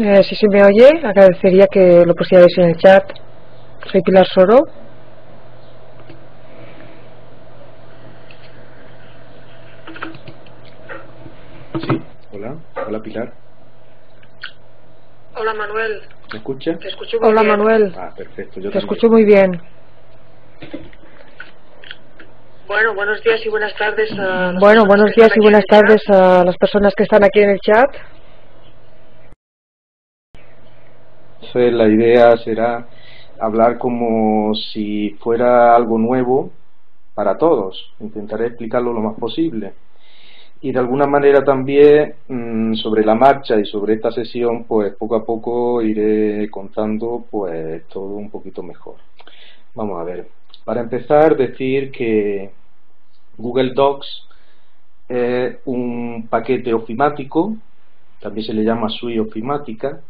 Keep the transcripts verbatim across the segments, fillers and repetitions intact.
Eh, si se me oye, agradecería que lo pusierais en el chat. Soy Pilar Soro. Sí, hola, hola Pilar. Hola Manuel. ¿Me escuchas? Te escucho muy hola bien. Manuel. Ah, perfecto, yo te también. Escucho muy bien. Bueno, buenos días y buenas tardes a Bueno, buenos días y buenas tardes a las personas que están aquí en el chat. Entonces, la idea será hablar como si fuera algo nuevo para todos. Intentaré explicarlo lo más posible. Y de alguna manera también mmm, sobre la marcha y sobre esta sesión, pues poco a poco iré contando pues todo un poquito mejor. Vamos a ver. Para empezar, decir que Google Docs es un paquete ofimático, también se le llama suite ofimática.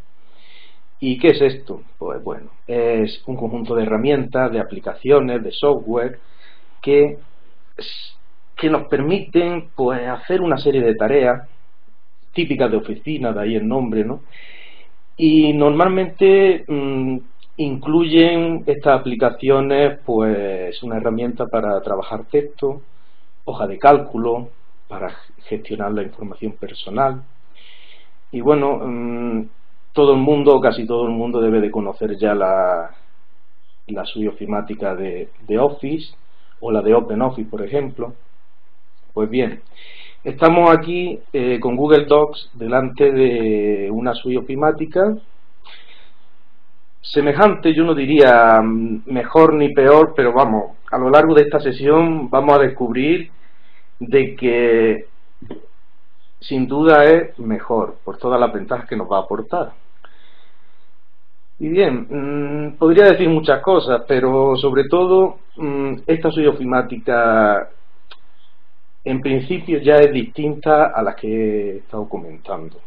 ¿Y qué es esto? Pues bueno, es un conjunto de herramientas, de aplicaciones, de software que que nos permiten pues hacer una serie de tareas típicas de oficina, de ahí el nombre, ¿no? Y normalmente mmm, incluyen estas aplicaciones pues una herramienta para trabajar texto, hoja de cálculo, para gestionar la información personal. Y bueno, mmm, todo el mundo, casi todo el mundo debe de conocer ya la, la suite ofimática de, de Office o la de OpenOffice, por ejemplo. Pues bien, estamos aquí eh, con Google Docs delante de una suite ofimática semejante, yo no diría mejor ni peor, pero vamos, a lo largo de esta sesión vamos a descubrir de que sin duda es mejor por todas las ventajas que nos va a aportar. Y bien, mmm, podría decir muchas cosas, pero sobre todo mmm, esta suite ofimática en principio ya es distinta a las que he estado comentando,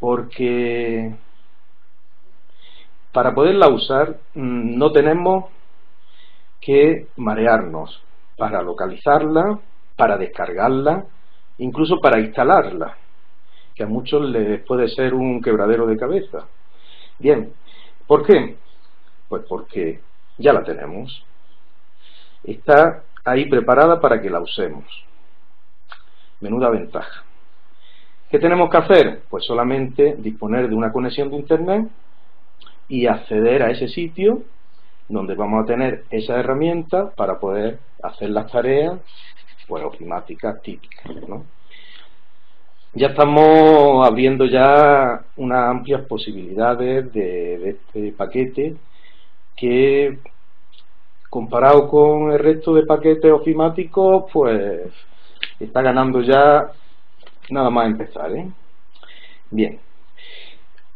porque para poderla usar no tenemos que marearnos para localizarla, para descargarla, incluso para instalarla, que a muchos les puede ser un quebradero de cabeza. Bien, ¿por qué? Pues porque ya la tenemos, está ahí preparada para que la usemos. Menuda ventaja. ¿Qué tenemos que hacer? Pues solamente disponer de una conexión de internet y acceder a ese sitio donde vamos a tener esa herramienta para poder hacer las tareas pues ofimáticas típicas, ¿no? Ya estamos abriendo ya unas amplias posibilidades de, de este paquete que, comparado con el resto de paquetes ofimáticos, pues está ganando ya nada más empezar, ¿eh? Bien.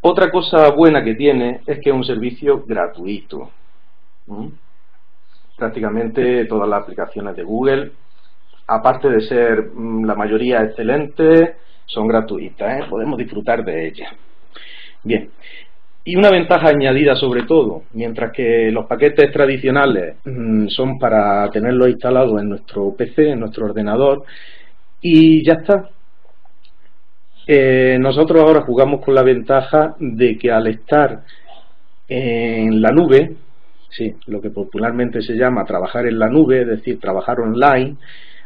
Otra cosa buena que tiene es que es un servicio gratuito. ¿Mm? Prácticamente todas las aplicaciones de Google, aparte de ser la mayoría excelentes, son gratuitas, ¿eh? Podemos disfrutar de ellas. Bien. Y una ventaja añadida sobre todo, mientras que los paquetes tradicionales mmm, son para tenerlos instalados en nuestro P C, en nuestro ordenador, y ya está. Eh, nosotros ahora jugamos con la ventaja de que al estar en la nube, sí, lo que popularmente se llama trabajar en la nube, es decir, trabajar online,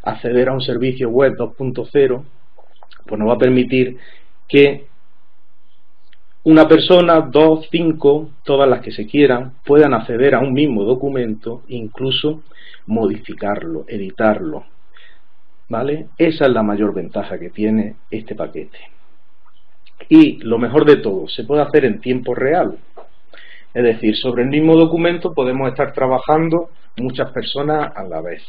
acceder a un servicio web dos punto cero, pues nos va a permitir que una persona, dos, cinco, todas las que se quieran, puedan acceder a un mismo documento, incluso modificarlo, editarlo, ¿vale? Esa es la mayor ventaja que tiene este paquete. Y lo mejor de todo, se puede hacer en tiempo real. Es decir, sobre el mismo documento podemos estar trabajando muchas personas a la vez.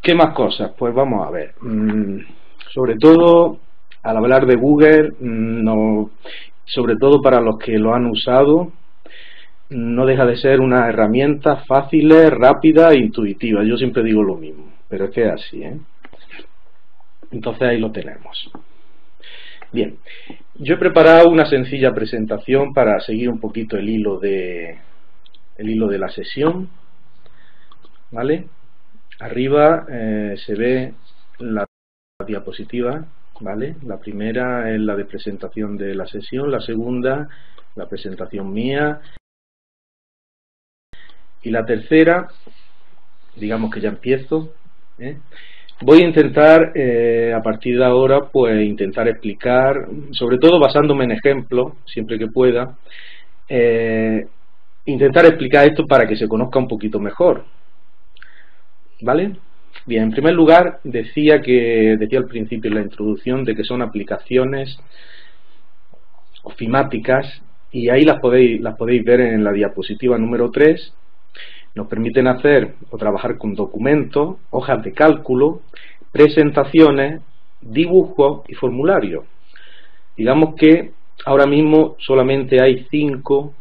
¿Qué más cosas? Pues vamos a ver. Mm. Sobre todo, al hablar de Google, no, sobre todo para los que lo han usado, no deja de ser una herramienta fácil, rápida e intuitiva. Yo siempre digo lo mismo, pero es que es así, ¿eh? Entonces ahí lo tenemos. Bien, yo he preparado una sencilla presentación para seguir un poquito el hilo de, el hilo de la sesión. ¿Vale? Arriba eh, se ve la diapositivas, ¿vale? La primera es la de presentación de la sesión, la segunda, la presentación mía, y la tercera, digamos que ya empiezo, ¿eh? Voy a intentar, eh, a partir de ahora, pues intentar explicar, sobre todo basándome en ejemplos, siempre que pueda, eh, intentar explicar esto para que se conozca un poquito mejor, ¿vale? Bien, en primer lugar, decía que decía al principio en la introducción de que son aplicaciones ofimáticas, y ahí las podéis, las podéis ver en la diapositiva número tres. Nos permiten hacer o trabajar con documentos, hojas de cálculo, presentaciones, dibujos y formularios. Digamos que ahora mismo solamente hay cinco,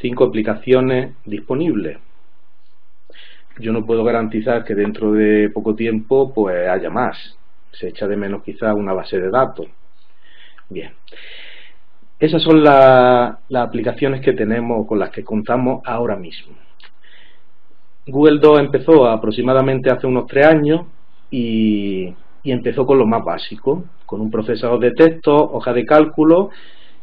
cinco aplicaciones disponibles. Yo no puedo garantizar que dentro de poco tiempo pues haya más. Se echa de menos quizá una base de datos. Bien. Esas son la, las aplicaciones que tenemos, con las que contamos ahora mismo. Google Docs empezó aproximadamente hace unos tres años y, y empezó con lo más básico, con un procesador de texto, hoja de cálculo,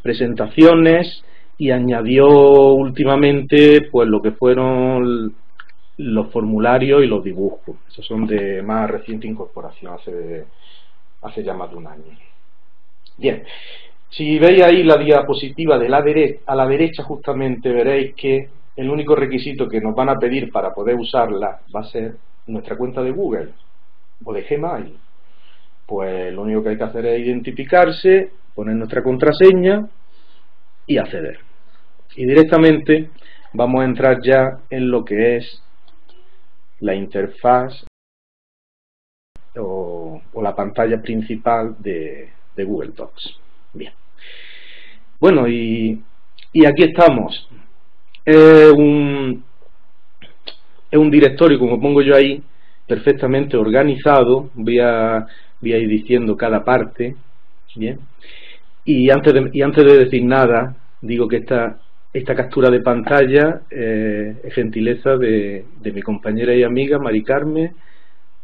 presentaciones, y añadió últimamente pues lo que fueron los formularios y los dibujos. Esos son de más reciente incorporación, hace, hace ya más de un año. Bien, si veis ahí la diapositiva de la dere- a la derecha, justamente veréis que el único requisito que nos van a pedir para poder usarla va a ser nuestra cuenta de Google o de Gmail. Pues lo único que hay que hacer es identificarse, poner nuestra contraseña y acceder. Y directamente vamos a entrar ya en lo que es la interfaz o, o la pantalla principal de, de Google Docs. Bien. Bueno, y, y aquí estamos. Es un, es un directorio, como pongo yo ahí, perfectamente organizado. Voy a, voy a ir diciendo cada parte, ¿bien? Y antes de, y antes de decir nada, digo que esta, esta captura de pantalla eh, es gentileza de, de mi compañera y amiga Mari Carmen,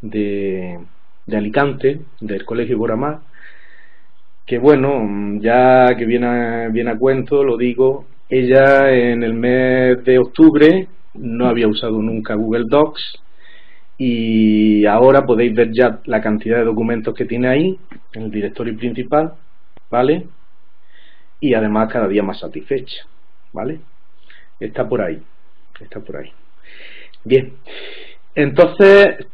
de, de Alicante, del Colegio Boramá, que bueno, ya que viene a, viene a cuento, lo digo. Ella en el mes de octubre no había usado nunca Google Docs, y ahora podéis ver ya la cantidad de documentos que tiene ahí en el directorio principal, ¿vale? Y además cada día más satisfecha, ¿vale? Está por ahí, está por ahí. Bien, entonces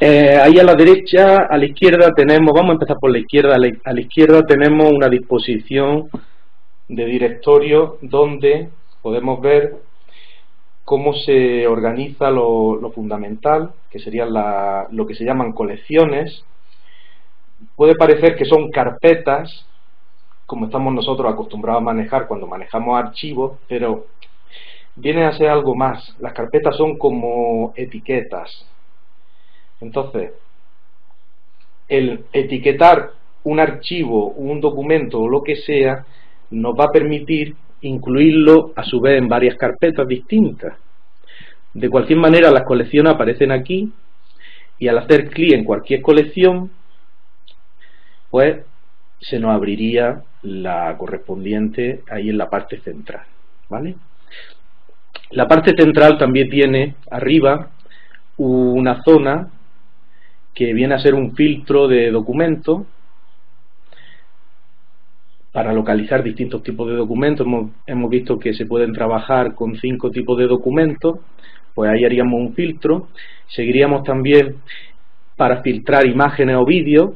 eh, ahí a la derecha, a la izquierda tenemos, vamos a empezar por la izquierda, a la, a la izquierda tenemos una disposición de directorio donde podemos ver cómo se organiza lo, lo fundamental, que serían la, lo que se llaman colecciones. Puede parecer que son carpetas, como estamos nosotros acostumbrados a manejar cuando manejamos archivos, pero viene a ser algo más. Las carpetas son como etiquetas. Entonces, el etiquetar un archivo, un documento o lo que sea, nos va a permitir incluirlo a su vez en varias carpetas distintas. De cualquier manera, las colecciones aparecen aquí, y al hacer clic en cualquier colección pues se nos abriría la correspondiente ahí en la parte central, ¿vale? La parte central también tiene arriba una zona que viene a ser un filtro de documentos para localizar distintos tipos de documentos. Hemos, hemos visto que se pueden trabajar con cinco tipos de documentos, pues ahí haríamos un filtro. Seguiríamos también para filtrar imágenes o vídeos,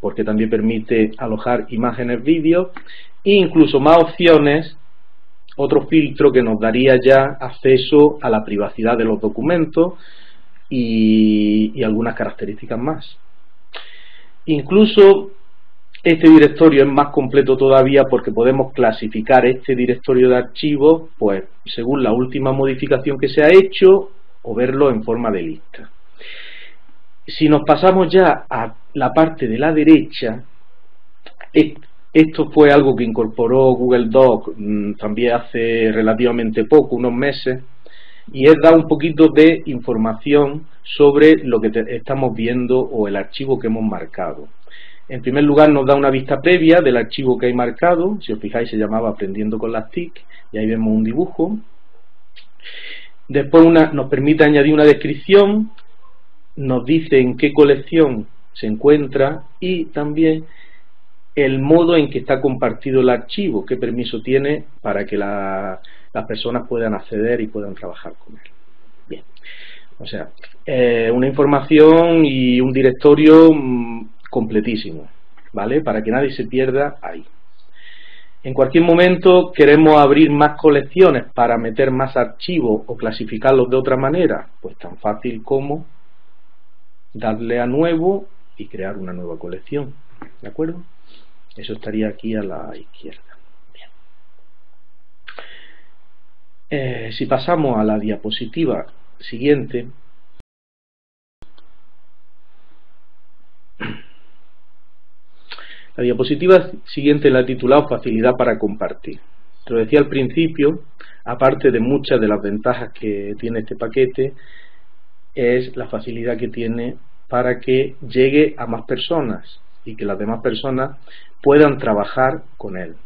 porque también permite alojar imágenes, vídeos, e incluso más opciones, otro filtro que nos daría ya acceso a la privacidad de los documentos y, y algunas características más. Incluso este directorio es más completo todavía, porque podemos clasificar este directorio de archivos pues según la última modificación que se ha hecho, o verlo en forma de lista. Si nos pasamos ya a la parte de la derecha, esto fue algo que incorporó Google Docs también hace relativamente poco, unos meses, y es dar un poquito de información sobre lo que estamos viendo o el archivo que hemos marcado. En primer lugar, nos da una vista previa del archivo que hay marcado. Si os fijáis, se llamaba Aprendiendo con las T I C, y ahí vemos un dibujo. Después una, nos permite añadir una descripción, nos dice en qué colección se encuentra y también el modo en que está compartido el archivo, qué permiso tiene para que la, las personas puedan acceder y puedan trabajar con él. Bien, o sea, eh, una información y un directorio mmm, completísimo, ¿vale? Para que nadie se pierda ahí. En cualquier momento queremos abrir más colecciones para meter más archivos o clasificarlos de otra manera, pues tan fácil como darle a nuevo y crear una nueva colección, ¿de acuerdo? Eso estaría aquí a la izquierda. Bien. Eh, si pasamos a la diapositiva siguiente, la diapositiva siguiente la he titulado Facilidad para compartir. Te lo decía al principio, aparte de muchas de las ventajas que tiene este paquete, es la facilidad que tiene para que llegue a más personas y que las demás personas puedan trabajar con él.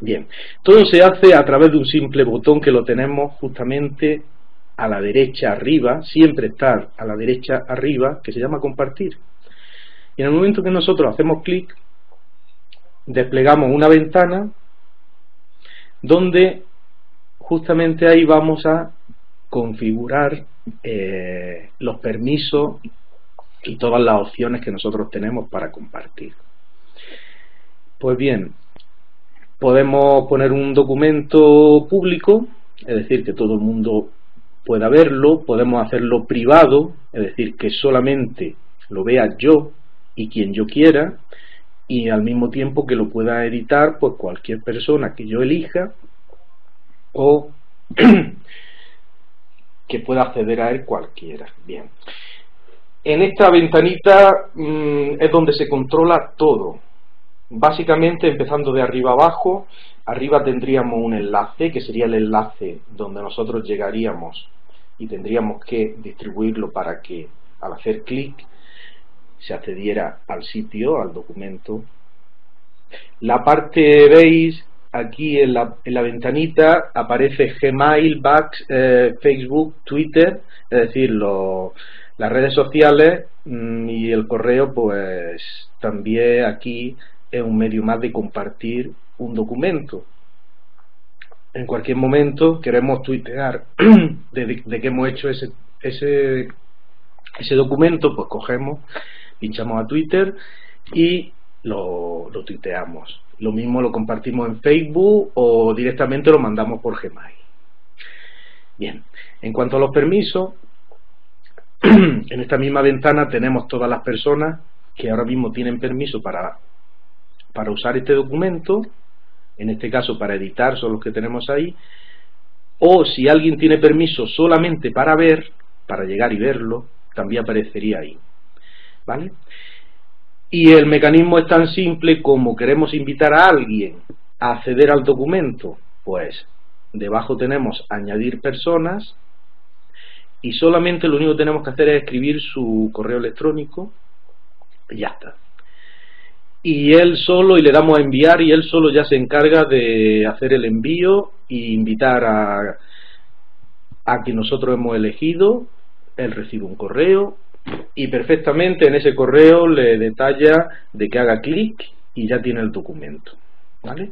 Bien, todo se hace a través de un simple botón que lo tenemos justamente a la derecha arriba, siempre estar a la derecha arriba, que se llama compartir. Y en el momento que nosotros hacemos clic, desplegamos una ventana donde justamente ahí vamos a configurar eh, los permisos y todas las opciones que nosotros tenemos para compartir. Pues bien, podemos poner un documento público, es decir, que todo el mundo pueda verlo. Podemos hacerlo privado, es decir, que solamente lo vea yo y quien yo quiera, y al mismo tiempo que lo pueda editar pues cualquier persona que yo elija o que pueda acceder a él cualquiera. Bien. En esta ventanita mmm, es donde se controla todo. Básicamente, empezando de arriba abajo, arriba tendríamos un enlace, que sería el enlace donde nosotros llegaríamos y tendríamos que distribuirlo para que al hacer clic se accediera al sitio, al documento. La parte, veis, aquí en la, en la ventanita aparece Gmail, Buzz, eh, Facebook, Twitter, es decir, los... las redes sociales y el correo. Pues también aquí es un medio más de compartir un documento. En cualquier momento queremos tuitear de, de que hemos hecho ese, ese, ese documento, pues cogemos, pinchamos a Twitter y lo, lo tuiteamos. Lo mismo lo compartimos en Facebook o directamente lo mandamos por Gmail. Bien, en cuanto a los permisos, en esta misma ventana tenemos todas las personas que ahora mismo tienen permiso para, para usar este documento. En este caso, para editar son los que tenemos ahí. O si alguien tiene permiso solamente para ver, para llegar y verlo, también aparecería ahí, ¿vale? Y el mecanismo es tan simple como queremos invitar a alguien a acceder al documento, pues debajo tenemos añadir personas. Y solamente lo único que tenemos que hacer es escribir su correo electrónico y ya está. Y él solo, y le damos a enviar, y él solo ya se encarga de hacer el envío e invitar a, a quien nosotros hemos elegido. Él recibe un correo y perfectamente en ese correo le detalla de que haga clic y ya tiene el documento, ¿vale?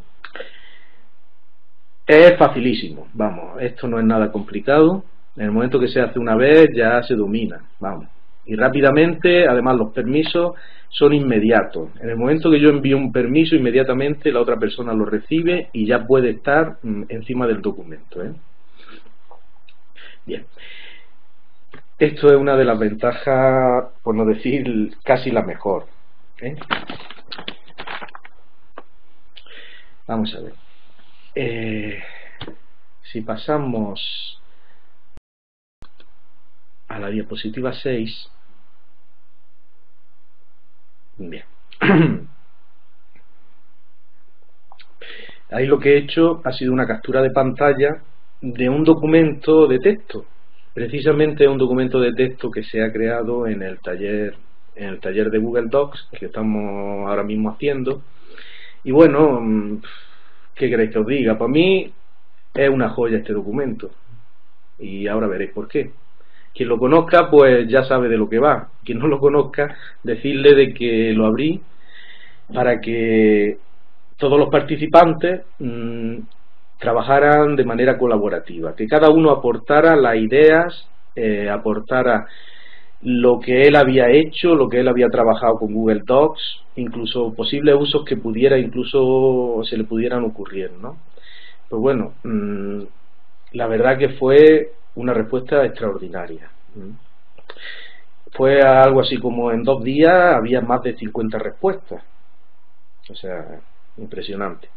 Es facilísimo, vamos, esto no es nada complicado. En el momento que se hace una vez ya se domina, vamos. Y rápidamente, además los permisos son inmediatos. En el momento que yo envío un permiso, inmediatamente la otra persona lo recibe y ya puede estar encima del documento, ¿eh? Bien. Esto es una de las ventajas, por no decir casi la mejor, ¿eh? Vamos a ver. Eh, si pasamos a la diapositiva seis. Bien. Ahí lo que he hecho ha sido una captura de pantalla de un documento de texto. Precisamente un documento de texto que se ha creado en el taller, en el taller de Google Docs que estamos ahora mismo haciendo. Y bueno, ¿qué queréis que os diga? Para mí es una joya este documento. Y ahora veréis por qué. Quien lo conozca, pues ya sabe de lo que va. Quien no lo conozca, decirle de que lo abrí para que todos los participantes mmm, trabajaran de manera colaborativa, que cada uno aportara las ideas, eh, aportara lo que él había hecho, lo que él había trabajado con Google Docs, incluso posibles usos que pudiera, incluso se le pudieran ocurrir, ¿no? Pues bueno, mmm, la verdad que fue una respuesta extraordinaria. Fue algo así como en dos días había más de cincuenta respuestas. O sea, impresionante.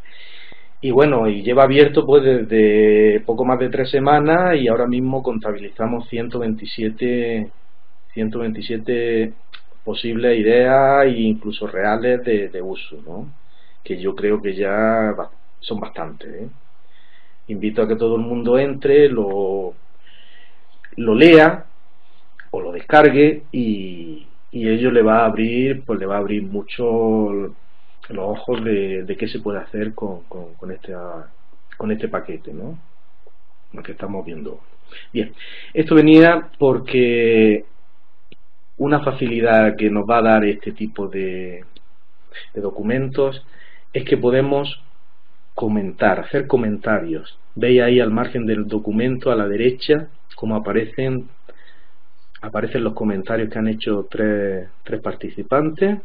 Y bueno, y lleva abierto pues desde poco más de tres semanas y ahora mismo contabilizamos ciento veintisiete posibles ideas e incluso reales de, de uso, ¿no? Que yo creo que ya son bastantes, ¿eh? Invito a que todo el mundo entre, lo, lo lea o lo descargue y, y ello le va a abrir, pues le va a abrir mucho los ojos de, de qué se puede hacer con, con, con, este, con este paquete, ¿no? Lo que estamos viendo. Bien, esto venía porque una facilidad que nos va a dar este tipo de, de documentos es que podemos comentar, hacer comentarios. Veis ahí al margen del documento a la derecha cómo aparecen aparecen los comentarios que han hecho tres, tres participantes.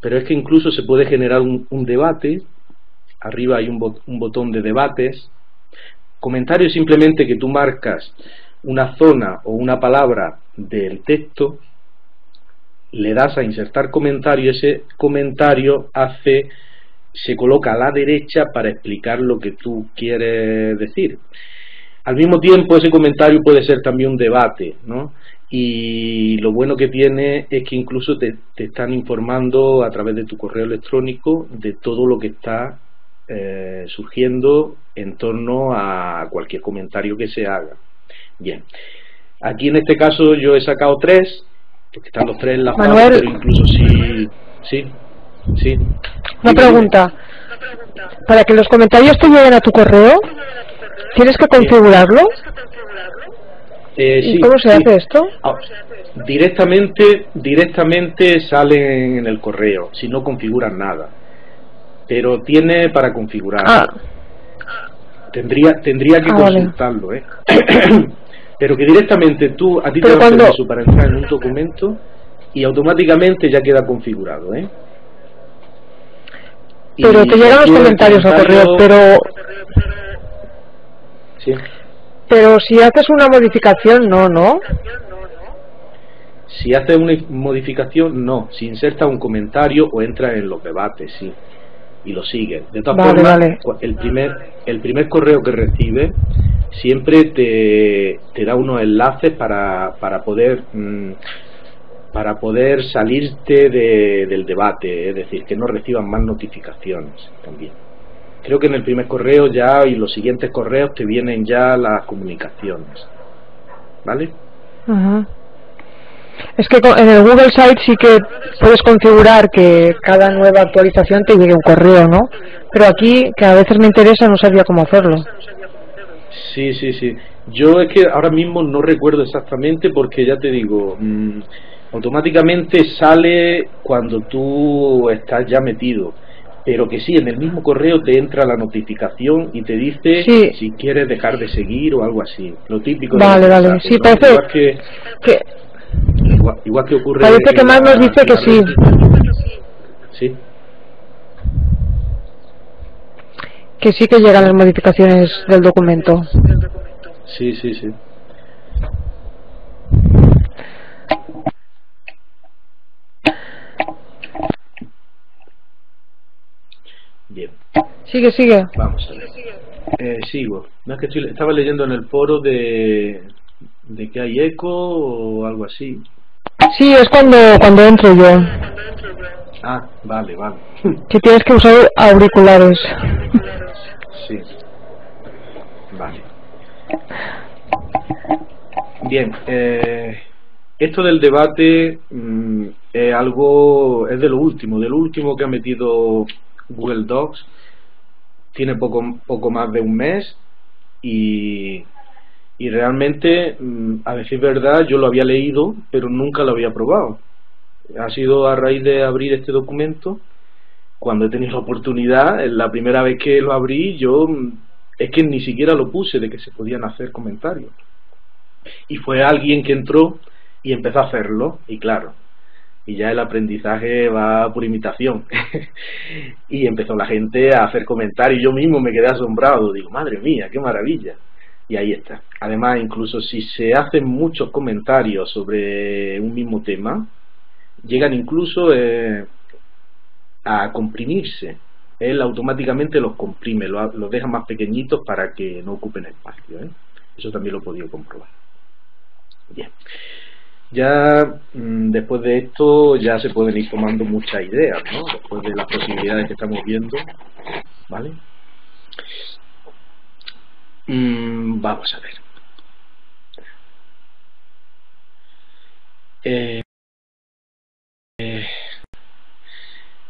Pero es que incluso se puede generar un, un debate. Arriba hay un, bot, un botón de debates. Comentarios simplemente que tú marcas una zona o una palabra del texto, le das a insertar comentario, ese comentario hace, se coloca a la derecha para explicar lo que tú quieres decir. Al mismo tiempo ese comentario puede ser también un debate, ¿no? Y lo bueno que tiene es que incluso te, te están informando a través de tu correo electrónico de todo lo que está eh, surgiendo en torno a cualquier comentario que se haga. Bien, aquí en este caso yo he sacado tres, porque están los tres en la mano, pero incluso si... sí, sí. Una pregunta. Para que los comentarios te lleguen a tu correo, ¿tienes que configurarlo? Eh, ¿Y sí, cómo se sí. hace esto? Ah, directamente, directamente salen en el correo, si no configuras nada. Pero tiene para configurar. Ah. Tendría, tendría que ah, consultarlo, vale. ¿eh? Pero que directamente tú, a ti Pero te va cuando... a hacer eso para entrar en un documento y automáticamente ya queda configurado, ¿eh? Pero y te llegan los comentarios al correo, pero... Sí. Pero si haces una modificación, no, ¿no? Si haces una modificación, no. Si insertas un comentario o entras en los debates, sí. Y lo sigues. De todas vale, formas, vale. El, primer, el primer correo que recibes siempre te, te da unos enlaces para, para poder... Mmm, para poder salirte de, del debate, es decir, que no reciban más notificaciones también. Creo que en el primer correo ya y los siguientes correos te vienen ya las comunicaciones, ¿vale? Uh-huh. Es que en el Google Sites sí que puedes configurar que cada nueva actualización te llegue un correo, ¿no? Pero aquí, que a veces me interesa, no sabía cómo hacerlo. Sí, sí, sí. Yo es que ahora mismo no recuerdo exactamente porque ya te digo... Mmm, automáticamente sale cuando tú estás ya metido, pero que sí, en el mismo correo te entra la notificación y te dice sí. si quieres dejar de seguir o algo así, lo típico. Vale, vale, mensaje, sí, ¿no? parece igual que, que igual, igual que ocurre. Parece que más nos dice que sí. Sí. Que sí que llegan las modificaciones del documento. Sí, sí, sí. Bien. Sigue, sigue. Vamos a ver. Eh, sigo. No es que estoy, estaba leyendo en el foro de, de que hay eco o algo así. Sí, es cuando cuando entro yo. Ah, vale, vale. Que tienes que usar auriculares. Sí. Vale. Bien, eh, esto del debate mmm, es algo, es de lo último, de lo último que ha metido Google Docs. Tiene poco, poco más de un mes y, y realmente, mmm, a decir verdad, yo lo había leído, pero nunca lo había probado. Ha sido a raíz de abrir este documento, cuando he tenido la oportunidad, la primera vez que lo abrí, yo es que ni siquiera lo puse de que se podían hacer comentarios. Y fue alguien que entró y empezó a hacerlo, y claro, y ya el aprendizaje va por imitación. Y empezó la gente a hacer comentarios, yo mismo me quedé asombrado, digo, madre mía, qué maravilla. Y ahí está. Además, incluso si se hacen muchos comentarios sobre un mismo tema, llegan incluso eh, a comprimirse. Él automáticamente los comprime, los deja más pequeñitos para que no ocupen espacio, ¿eh? Eso también lo he podido comprobar. Bien. Ya mmm, después de esto ya se pueden ir tomando muchas ideas, ¿no? Después de las posibilidades que estamos viendo, ¿vale? Mm, vamos a ver. Eh, eh,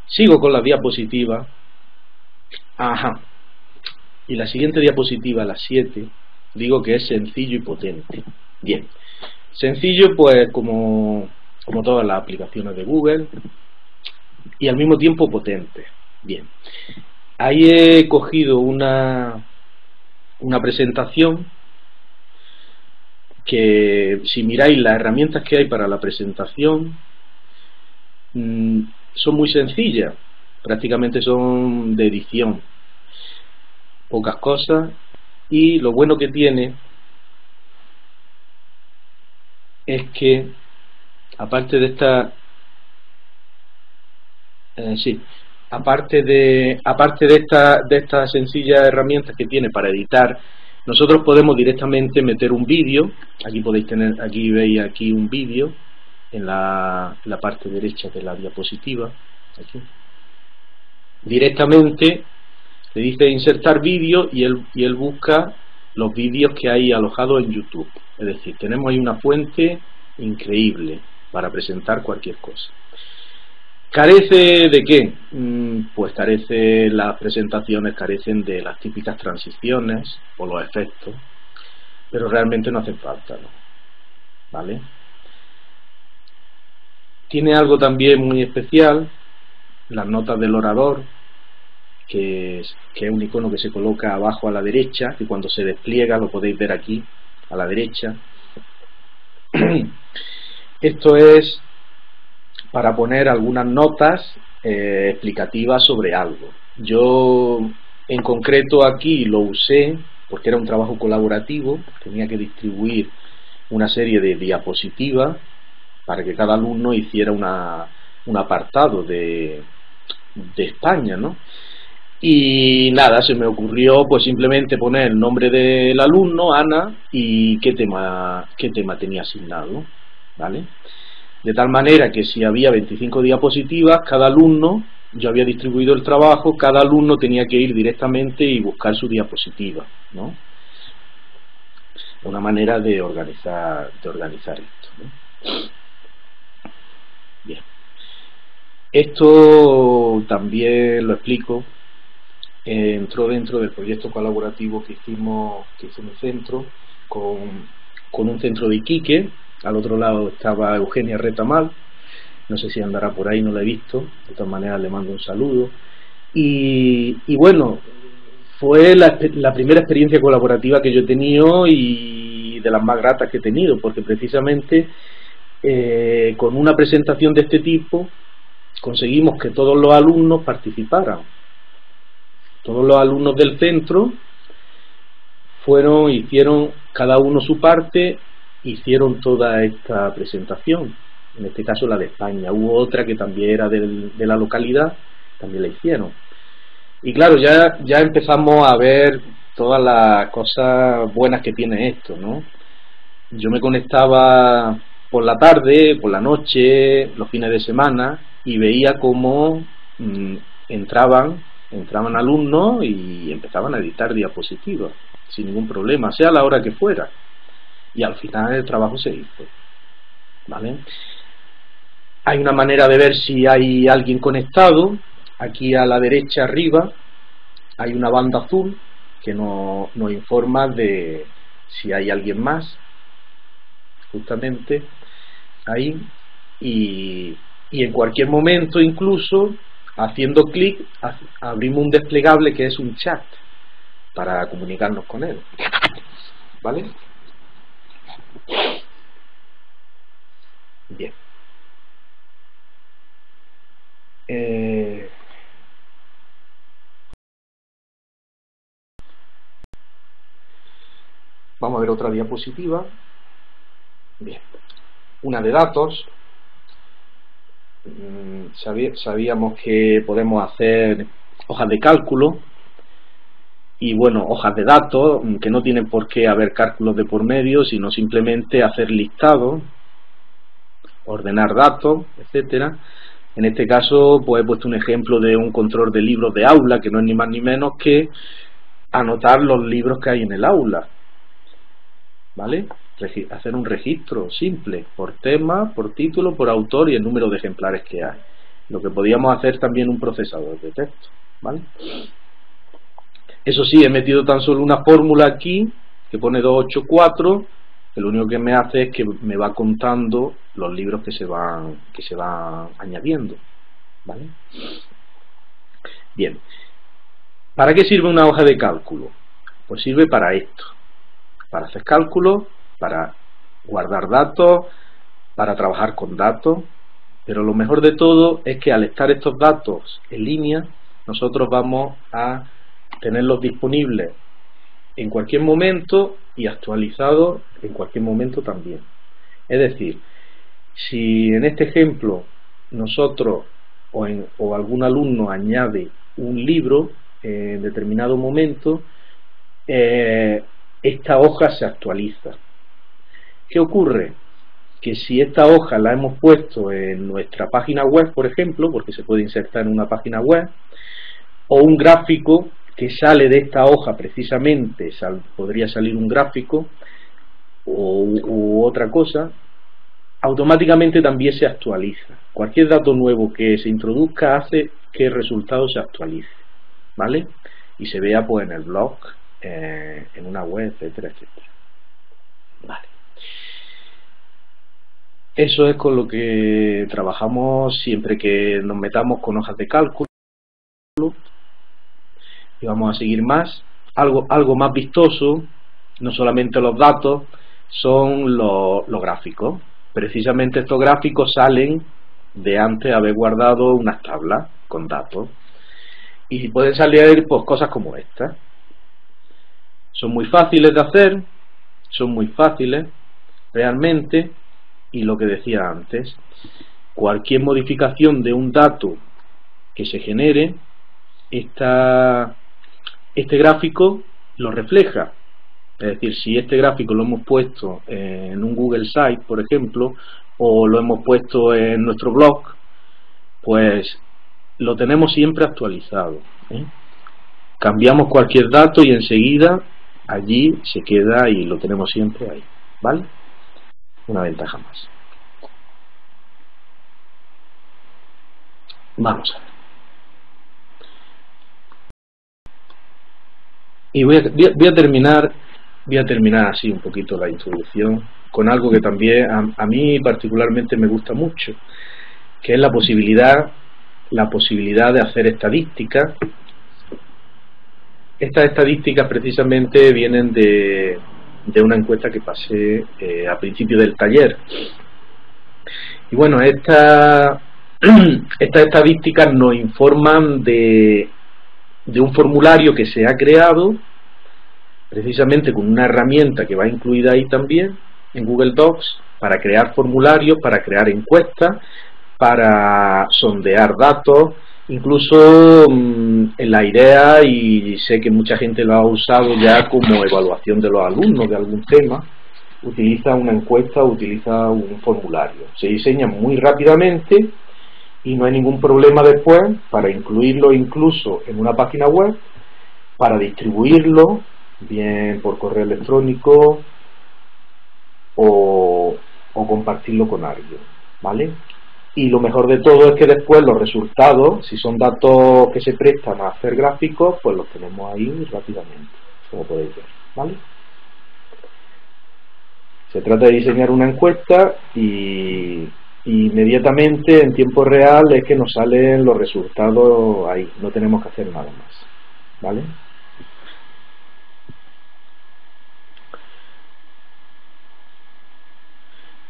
sigo con la diapositiva. Ajá. Y la siguiente diapositiva, la siete, digo que es sencillo y potente. Bien. Sencillo, pues como, como todas las aplicaciones de Google, y al mismo tiempo potente. Bien, ahí he cogido una, una presentación que, si miráis las herramientas que hay para la presentación, mmm, son muy sencillas, prácticamente son de edición, pocas cosas, y lo bueno que tiene es que, aparte de esta eh, sí, aparte de aparte de esta de estas sencillas herramientas que tiene para editar, nosotros podemos directamente meter un vídeo. Aquí podéis tener, aquí veis aquí un vídeo en la, la parte derecha de la diapositiva. Aquí directamente le dice insertar vídeo y él y él busca los vídeos que hay alojados en YouTube. Es decir, tenemos ahí una fuente increíble para presentar cualquier cosa. ¿Carece de qué? Pues carece, las presentaciones carecen de las típicas transiciones o los efectos, pero realmente no hacen falta, ¿no? ¿Vale? Tiene algo también muy especial, las notas del orador, que es, que es un icono que se coloca abajo a la derecha, y cuando se despliega lo podéis ver aquí a la derecha. Esto es para poner algunas notas eh, explicativas sobre algo. Yo en concreto aquí lo usé porque era un trabajo colaborativo, tenía que distribuir una serie de diapositivas para que cada alumno hiciera una, un apartado de, de España, ¿no? Y nada, se me ocurrió pues simplemente poner el nombre del alumno, Ana, y qué tema, qué tema tenía asignado, ¿vale? De tal manera que si había veinticinco diapositivas, cada alumno, yo había distribuido el trabajo, cada alumno tenía que ir directamente y buscar su diapositiva, ¿no? Una manera de organizar, de organizar esto, ¿no? Bien. Esto también lo explico. Entró dentro del proyecto colaborativo que hicimos, que hizo un centro con, con un centro de Iquique. Al otro lado estaba Eugenia Retamal, no sé si andará por ahí, no la he visto, de todas maneras le mando un saludo. Y, y bueno, fue la, la primera experiencia colaborativa que yo he tenido y de las más gratas que he tenido, porque precisamente eh, con una presentación de este tipo conseguimos que todos los alumnos participaran. Todos los alumnos del centro fueron, hicieron cada uno su parte, hicieron toda esta presentación, en este caso la de España. Hubo otra que también era del, de la localidad, también la hicieron. Y claro, ya, ya empezamos a ver todas las cosas buenas que tiene esto, ¿no? Yo me conectaba por la tarde, por la noche, los fines de semana, y veía cómo mmm, entraban... Entraban alumnos y empezaban a editar diapositivas sin ningún problema, sea la hora que fuera. y al final el trabajo se hizo, ¿vale? Hay una manera de ver si hay alguien conectado. Aquí a la derecha arriba hay una banda azul que nos, nos informa de si hay alguien más, justamente ahí, y, y en cualquier momento, incluso haciendo clic, abrimos un desplegable que es un chat para comunicarnos con él, ¿vale? Bien. Eh... Vamos a ver otra diapositiva. Bien. Una de datos. Sabíamos que podemos hacer hojas de cálculo. Y bueno, hojas de datos, que no tienen por qué haber cálculos de por medio, sino simplemente hacer listados, ordenar datos, etcétera. En este caso, pues he puesto un ejemplo de un control de libros de aula, que no es ni más ni menos que anotar los libros que hay en el aula, ¿vale? Hacer un registro simple, por tema, por título, por autor y el número de ejemplares que hay. Lo que podíamos hacer también un procesador de texto, ¿vale? Eso sí, he metido tan solo una fórmula aquí, que pone dos ocho cuatro, que lo único que me hace es que me va contando los libros que se van, que se van añadiendo, ¿vale? Bien. ¿Para qué sirve una hoja de cálculo? Pues sirve para esto, para hacer cálculos, para guardar datos, para trabajar con datos, pero lo mejor de todo es que al estar estos datos en línea, nosotros vamos a tenerlos disponibles en cualquier momento y actualizados en cualquier momento también. Es decir, si en este ejemplo nosotros o, en, o algún alumno añade un libro eh, en determinado momento, eh, esta hoja se actualiza. ¿Qué ocurre? Que si esta hoja la hemos puesto en nuestra página web, por ejemplo, porque se puede insertar en una página web, o un gráfico que sale de esta hoja precisamente, sal, podría salir un gráfico o, u otra cosa, automáticamente también se actualiza. Cualquier dato nuevo que se introduzca hace que el resultado se actualice, ¿vale? Y se vea pues en el blog, eh, en una web, etcétera, etcétera. Vale. Eso es con lo que trabajamos siempre que nos metamos con hojas de cálculo. Y vamos a seguir más. Algo, algo más vistoso, no solamente los datos, son los, los gráficos. Precisamente estos gráficos salen de antes haber guardado unas tablas con datos. Y pueden salir pues, cosas como estas. Son muy fáciles de hacer, son muy fáciles realmente. Y lo que decía antes, cualquier modificación de un dato que se genere, esta... este gráfico lo refleja. Es decir, si este gráfico lo hemos puesto en un Google Sites, por ejemplo, o lo hemos puesto en nuestro blog, pues lo tenemos siempre actualizado, ¿eh? Cambiamos cualquier dato y enseguida allí se queda y lo tenemos siempre ahí, ¿vale? Una ventaja más. Vamos a ver. Y voy a, voy a terminar voy a terminar así un poquito la introducción con algo que también a, a mí particularmente me gusta mucho, que es la posibilidad la posibilidad de hacer estadísticas. Estas estadísticas precisamente vienen de, de una encuesta que pasé eh, a principio del taller. Y bueno, esta, estas estadísticas nos informan de de un formulario que se ha creado precisamente con una herramienta que va incluida ahí también en Google Docs, para crear formularios, para crear encuestas, para sondear datos, incluso mmm, en la idea, y sé que mucha gente lo ha usado ya como evaluación de los alumnos de algún tema, utiliza una encuesta, utiliza un formulario, se diseña muy rápidamente y no hay ningún problema después para incluirlo incluso en una página web, para distribuirlo bien por correo electrónico, o, o compartirlo con alguien, ¿vale? Y lo mejor de todo es que después los resultados, si son datos que se prestan a hacer gráficos, pues los tenemos ahí rápidamente, como podéis ver, ¿vale? Se trata de diseñar una encuesta y, y inmediatamente en tiempo real es que nos salen los resultados ahí, no tenemos que hacer nada más, ¿vale?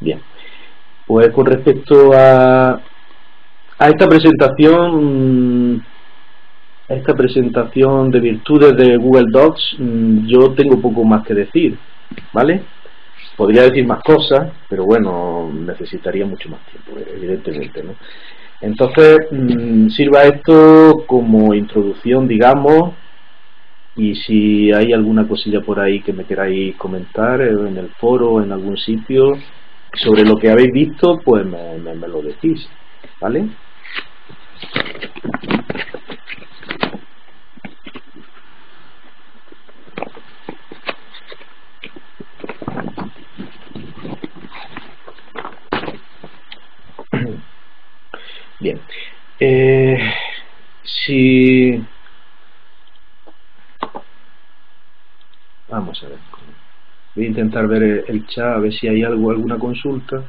Bien, pues con respecto a, a esta presentación, a esta presentación de virtudes de Google Docs, yo tengo poco más que decir, ¿vale? Podría decir más cosas, pero bueno, necesitaría mucho más tiempo, evidentemente, ¿no? Entonces, mmm, sirva esto como introducción, digamos, y si hay alguna cosilla por ahí que me queráis comentar en el foro, en algún sitio, sobre lo que habéis visto, pues me, me, me lo decís, ¿vale? Bien, eh, si vamos a ver, voy a intentar ver el chat a ver si hay algo, alguna consulta.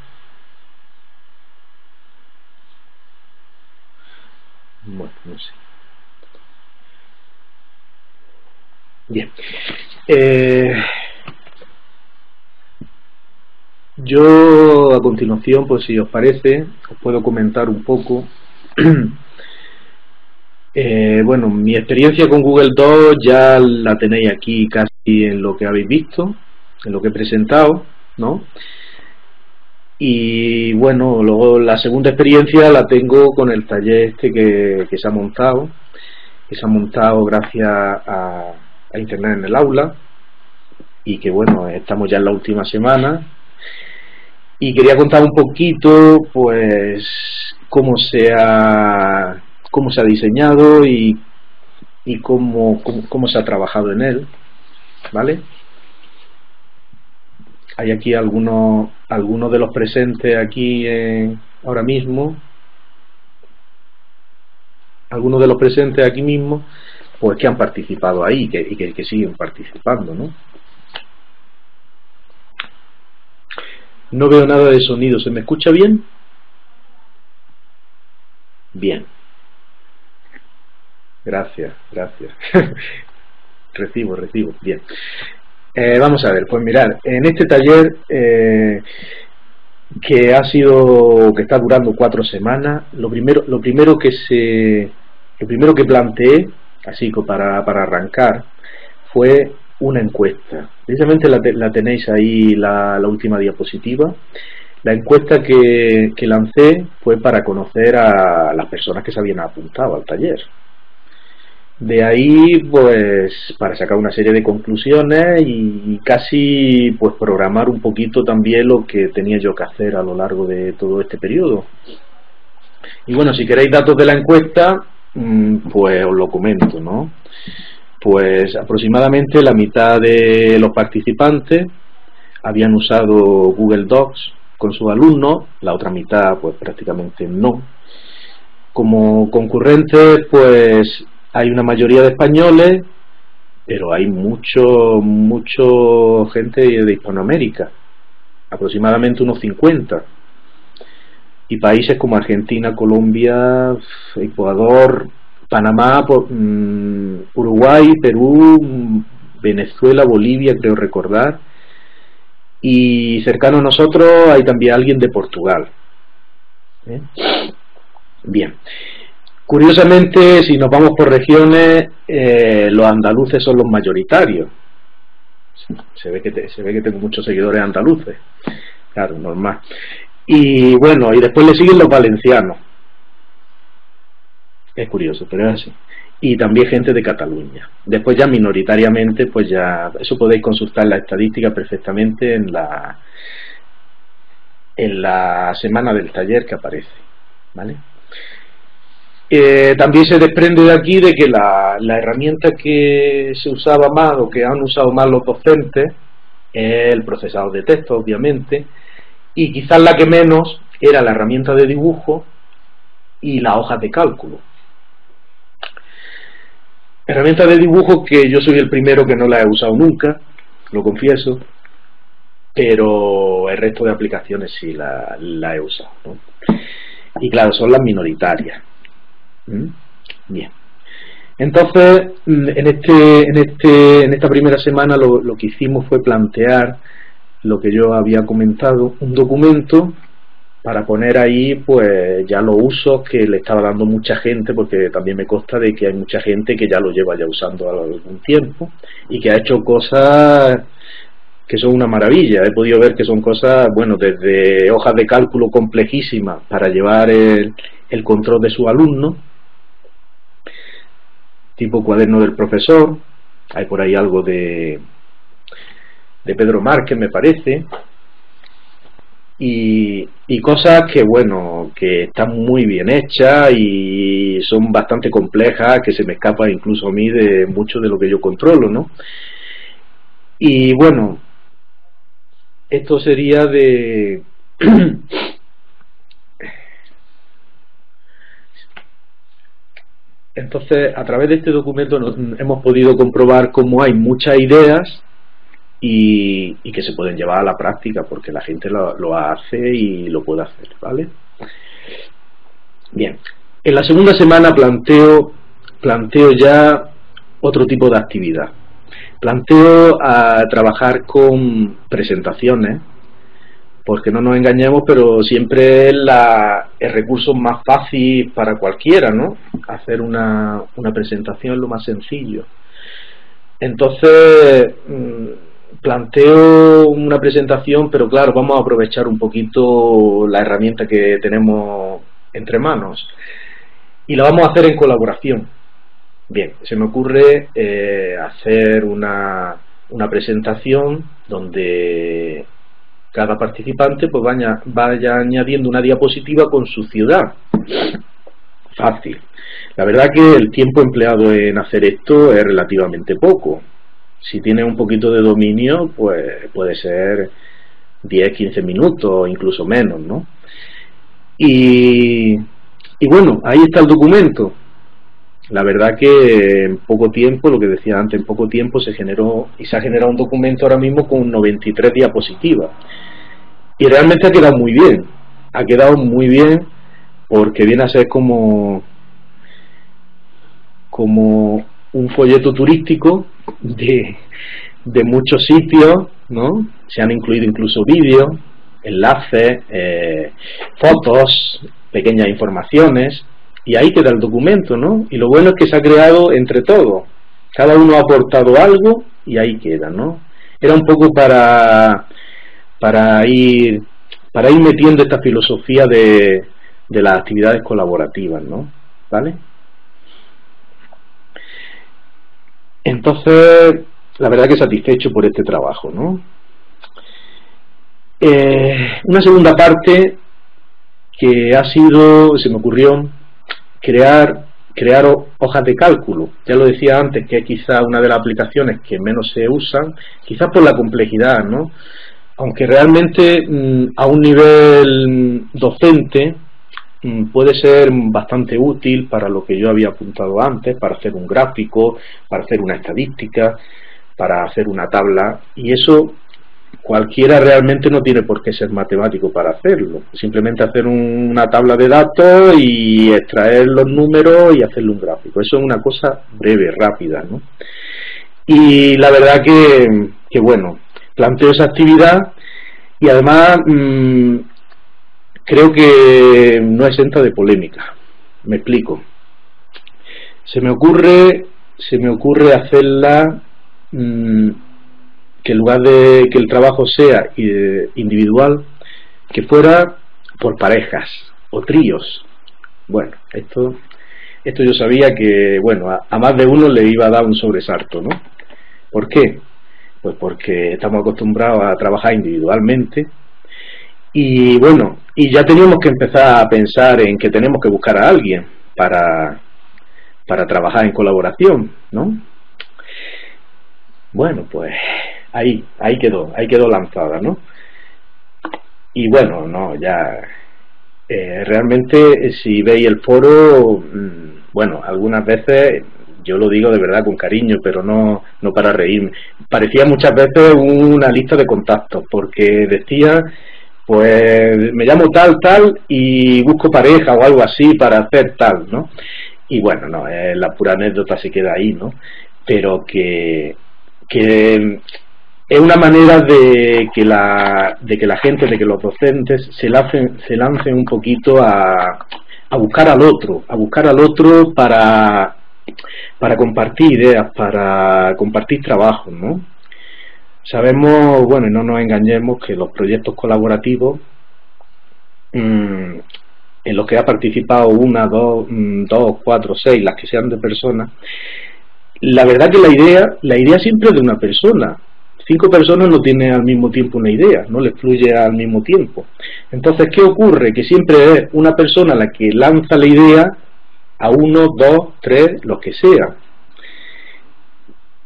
Bueno, no sé. Bien, eh, yo a continuación, pues si os parece, os puedo comentar un poco. eh, bueno, mi experiencia con Google Docs ya la tenéis aquí casi en lo que habéis visto, en lo que he presentado, ¿no? Y bueno, luego la segunda experiencia la tengo con el taller este que, que se ha montado, que se ha montado gracias a, a Internet en el aula, y que bueno, estamos ya en la última semana. Y quería contar un poquito, pues, cómo se ha, cómo se ha diseñado y, y cómo, cómo, cómo se ha trabajado en él, ¿vale? Hay aquí algunos, algunos de los presentes aquí eh, ahora mismo, algunos de los presentes aquí mismo, pues que han participado ahí que, y que, que siguen participando, ¿no? No veo nada de sonido, ¿se me escucha bien? Bien. Gracias, gracias. Recibo, recibo, bien. Eh, vamos a ver, pues mirad, en este taller eh, que ha sido, que está durando cuatro semanas, lo primero, lo primero que se, lo primero que planteé, así que para, para arrancar, fue una encuesta. Precisamente la, la tenéis ahí, la, la última diapositiva. La encuesta que, que lancé fue para conocer a las personas que se habían apuntado al taller. De ahí, pues, para sacar una serie de conclusiones y casi, pues, programar un poquito también lo que tenía yo que hacer a lo largo de todo este periodo. Y bueno, si queréis datos de la encuesta, pues os lo comento, ¿no? Pues aproximadamente la mitad de los participantes habían usado Google Docs con sus alumnos, la otra mitad, pues, prácticamente no. Como concurrentes, pues, hay una mayoría de españoles, pero hay mucho, mucho gente de Hispanoamérica, aproximadamente unos cincuenta. Y países como Argentina, Colombia, Ecuador, Panamá, Uruguay, Perú, Venezuela, Bolivia, creo recordar. Y cercano a nosotros hay también alguien de Portugal. ¿Eh? Bien. Curiosamente, si nos vamos por regiones, eh, los andaluces son los mayoritarios. Se ve que te, se ve que tengo muchos seguidores andaluces, claro, normal. Y bueno, y después le siguen los valencianos. Es curioso, pero es así. Y también gente de Cataluña. Después ya minoritariamente, pues ya eso podéis consultar la estadística perfectamente en la en la semana del taller que aparece, ¿vale? Eh, también se desprende de aquí de que la, la herramienta que se usaba más o que han usado más los docentes el procesador de texto, obviamente, y quizás la que menos era la herramienta de dibujo y las hojas de cálculo. Herramienta de dibujo que yo soy el primero que no la he usado nunca, lo confieso, pero el resto de aplicaciones sí la, la he usado, ¿no? Y claro, son las minoritarias. ¿Mm? Bien. Entonces, en, este, en, este, en esta primera semana lo, lo que hicimos fue plantear lo que yo había comentado, un documento para poner ahí pues ya los usos que le estaba dando mucha gente, porque también me consta de que hay mucha gente que ya lo lleva ya usando algún tiempo y que ha hecho cosas que son una maravilla. He podido ver que son cosas, bueno, desde hojas de cálculo complejísimas para llevar el, el control de sus alumnos, tipo cuaderno del profesor, hay por ahí algo de, de Pedro Márquez, me parece, y, y cosas que, bueno, que están muy bien hechas y son bastante complejas, que se me escapa incluso a mí de mucho de lo que yo controlo, ¿no? Y bueno, esto sería de... Entonces, a través de este documento nos hemos podido comprobar cómo hay muchas ideas y, y que se pueden llevar a la práctica, porque la gente lo, lo hace y lo puede hacer, ¿vale? Bien, en la segunda semana planteo, planteo ya otro tipo de actividad. Planteo a trabajar con presentaciones, porque no nos engañemos, pero siempre es la, el recurso más fácil para cualquiera, ¿no? Hacer una, una presentación es lo más sencillo. Entonces, planteo una presentación, pero claro, vamos a aprovechar un poquito la herramienta que tenemos entre manos. Y la vamos a hacer en colaboración. Bien, se me ocurre eh, hacer una, una presentación donde cada participante pues vaya, vaya añadiendo una diapositiva con su ciudad. Fácil. La verdad que el tiempo empleado en hacer esto es relativamente poco. Si tienes un poquito de dominio, pues puede ser diez, quince minutos, incluso menos, ¿no? Y, y bueno, ahí está el documento. La verdad que en poco tiempo, lo que decía antes, en poco tiempo se generó y se ha generado un documento ahora mismo con noventa y tres diapositivas. Y realmente ha quedado muy bien, ha quedado muy bien porque viene a ser como, como un folleto turístico de, de muchos sitios, ¿no? Se han incluido incluso vídeos, enlaces, eh, fotos, pequeñas informaciones. Y ahí queda el documento, ¿no? Y lo bueno es que se ha creado entre todos. Cada uno ha aportado algo y ahí queda, ¿no? Era un poco para, para, ir, para ir metiendo esta filosofía de, de las actividades colaborativas, ¿no? ¿Vale? Entonces, la verdad que satisfecho por este trabajo, ¿no? Eh, una segunda parte que ha sido, se me ocurrió... Crear, crear hojas de cálculo. Ya lo decía antes, que es quizá una de las aplicaciones que menos se usan, quizás por la complejidad, ¿no? Aunque realmente mmm, a un nivel docente mmm, puede ser bastante útil para lo que yo había apuntado antes, para hacer un gráfico, para hacer una estadística, para hacer una tabla, y eso cualquiera realmente no tiene por qué ser matemático para hacerlo. Simplemente hacer un, una tabla de datos y extraer los números y hacerle un gráfico. Eso es una cosa breve, rápida, ¿no? Y la verdad que, que bueno, planteo esa actividad y además mmm, creo que no exenta de polémica. Me explico. Se me ocurre, se me ocurre hacerla... Mmm, que en lugar de que el trabajo sea individual, que fuera por parejas o tríos. Bueno, esto esto yo sabía que, bueno, a, a más de uno le iba a dar un sobresalto, ¿no? ¿Por qué? Pues porque estamos acostumbrados a trabajar individualmente y, bueno, y ya teníamos que empezar a pensar en que tenemos que buscar a alguien para, para trabajar en colaboración, ¿no? Bueno, pues... ahí, ahí quedó, ahí quedó lanzada, ¿no? Y bueno, no, ya... Eh, realmente, si veis el foro, bueno, algunas veces, yo lo digo de verdad con cariño, pero no, no para reírme, parecía muchas veces una lista de contactos, porque decía, pues, me llamo tal, tal, y busco pareja o algo así para hacer tal, ¿no? Y bueno, no, eh, la pura anécdota se queda ahí, ¿no? Pero que... que es una manera de que la de que la gente, de que los docentes se lancen, se lancen un poquito a, a buscar al otro, a buscar al otro para, para compartir ideas, para compartir trabajo, ¿no? Sabemos, bueno, y no nos engañemos, que los proyectos colaborativos mmm, en los que ha participado una, dos, mmm, dos, cuatro, seis, las que sean de personas, la verdad que la idea, la idea siempre es de una persona. Cinco personas no tienen al mismo tiempo una idea, no les fluye al mismo tiempo. Entonces, ¿qué ocurre? Que siempre es una persona la que lanza la idea a uno, dos, tres, los que sea.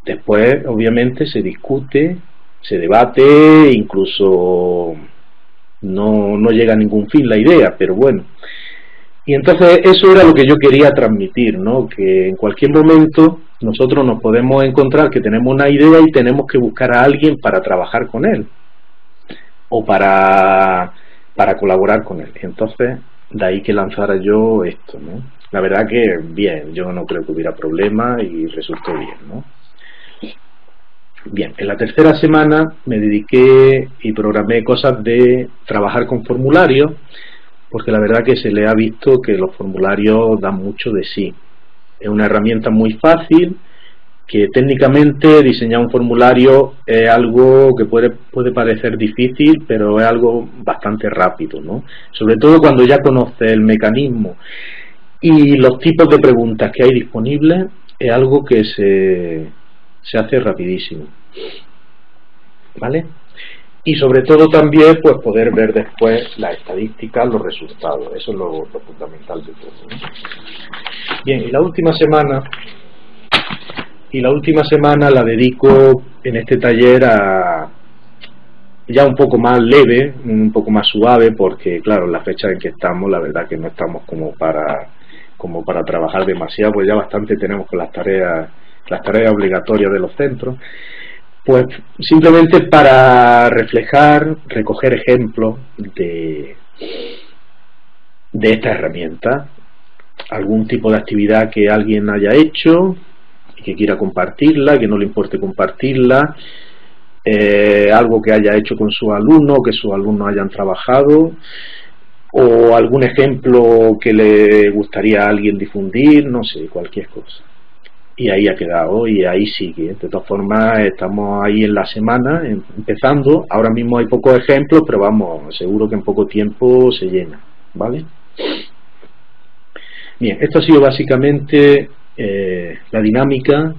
Después, obviamente, se discute, se debate, incluso no, no llega a ningún fin la idea, pero bueno. Y entonces eso era lo que yo quería transmitir, ¿no? Que en cualquier momento... nosotros nos podemos encontrar que tenemos una idea y tenemos que buscar a alguien para trabajar con él o para, para colaborar con él. Entonces, de ahí que lanzara yo esto, ¿no? La verdad que bien, yo no creo que hubiera problema y resultó bien, ¿no? Bien, en la tercera semana me dediqué y programé cosas de trabajar con formularios, porque la verdad que se le ha visto que los formularios dan mucho de sí. Es una herramienta muy fácil, que técnicamente diseñar un formulario es algo que puede, puede parecer difícil, pero es algo bastante rápido, ¿no? Sobre todo cuando ya conoces el mecanismo y los tipos de preguntas que hay disponibles, es algo que se, se hace rapidísimo, ¿vale? Y sobre todo también, pues, poder ver después las estadísticas, los resultados. Eso es lo, lo fundamental de todo, ¿no? Bien, y la última semana, y la última semana la dedico en este taller a ya un poco más leve, un poco más suave, porque claro, la fecha en que estamos, la verdad que no estamos como para como para trabajar demasiado, pues ya bastante tenemos con las tareas, las tareas obligatorias de los centros. Pues simplemente para reflejar, recoger ejemplos de, de esta herramienta, algún tipo de actividad que alguien haya hecho y que quiera compartirla, que no le importe compartirla, eh, algo que haya hecho con su alumno, que sus alumnos hayan trabajado, o algún ejemplo que le gustaría a alguien difundir, no sé, cualquier cosa. Y ahí ha quedado, y ahí sigue. De todas formas, estamos ahí en la semana, empezando. Ahora mismo hay pocos ejemplos, pero vamos, seguro que en poco tiempo se llena, ¿vale? Bien, esto ha sido básicamente eh, la dinámica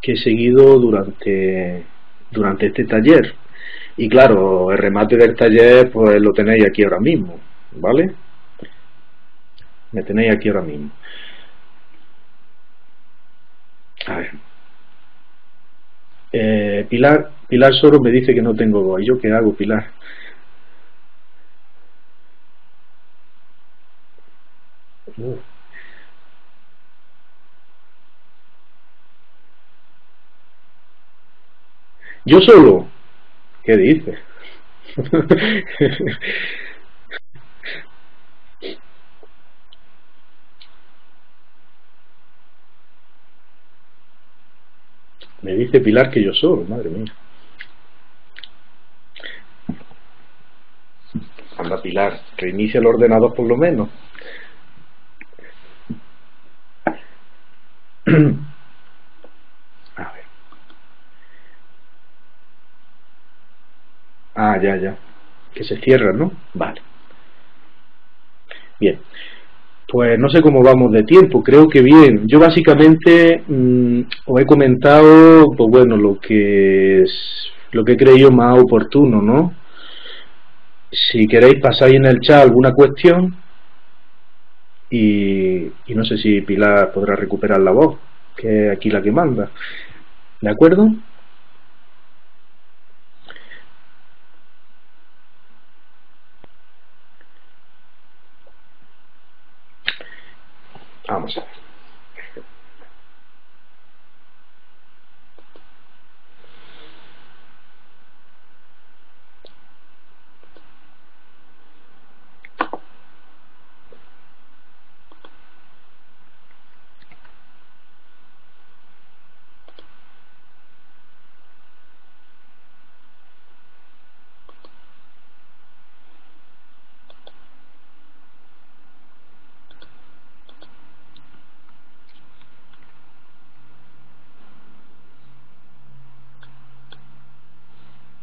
que he seguido durante, durante este taller. Y claro, el remate del taller, pues lo tenéis aquí ahora mismo, ¿vale? Me tenéis aquí ahora mismo. A ver. Eh, Pilar, Pilar Soro me dice que no tengo voz. ¿Yo qué hago, Pilar? Uh. ¿Yo solo? ¿Qué dices? Me dice Pilar que yo solo, madre mía. Anda, Pilar, reinicia el ordenador por lo menos. A ver. Ah, ya, ya. Que se cierra, ¿no? Vale. Bien. Pues no sé cómo vamos de tiempo, creo que bien. Yo básicamente mmm, os he comentado, pues bueno, lo que es, lo que he creído más oportuno, ¿no? Si queréis pasáis en el chat alguna cuestión y, y no sé si Pilar podrá recuperar la voz, que es aquí la que manda, ¿de acuerdo? Vamos a ver.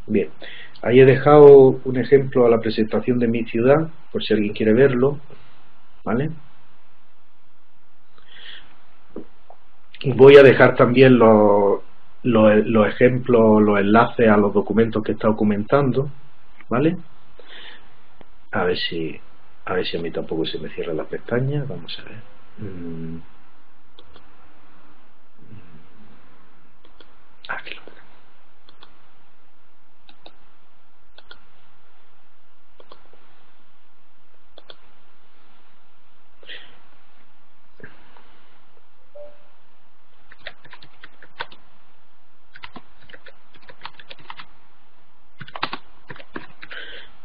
Bien, ahí he dejado un ejemplo a la presentación de mi ciudad, por si alguien quiere verlo, ¿vale? Voy a dejar también los, los, los ejemplos, los enlaces a los documentos que he estado comentando, ¿vale? A ver si, a ver si a mí tampoco se me cierra la pestaña, vamos a ver. Mm. Aquí lo tengo.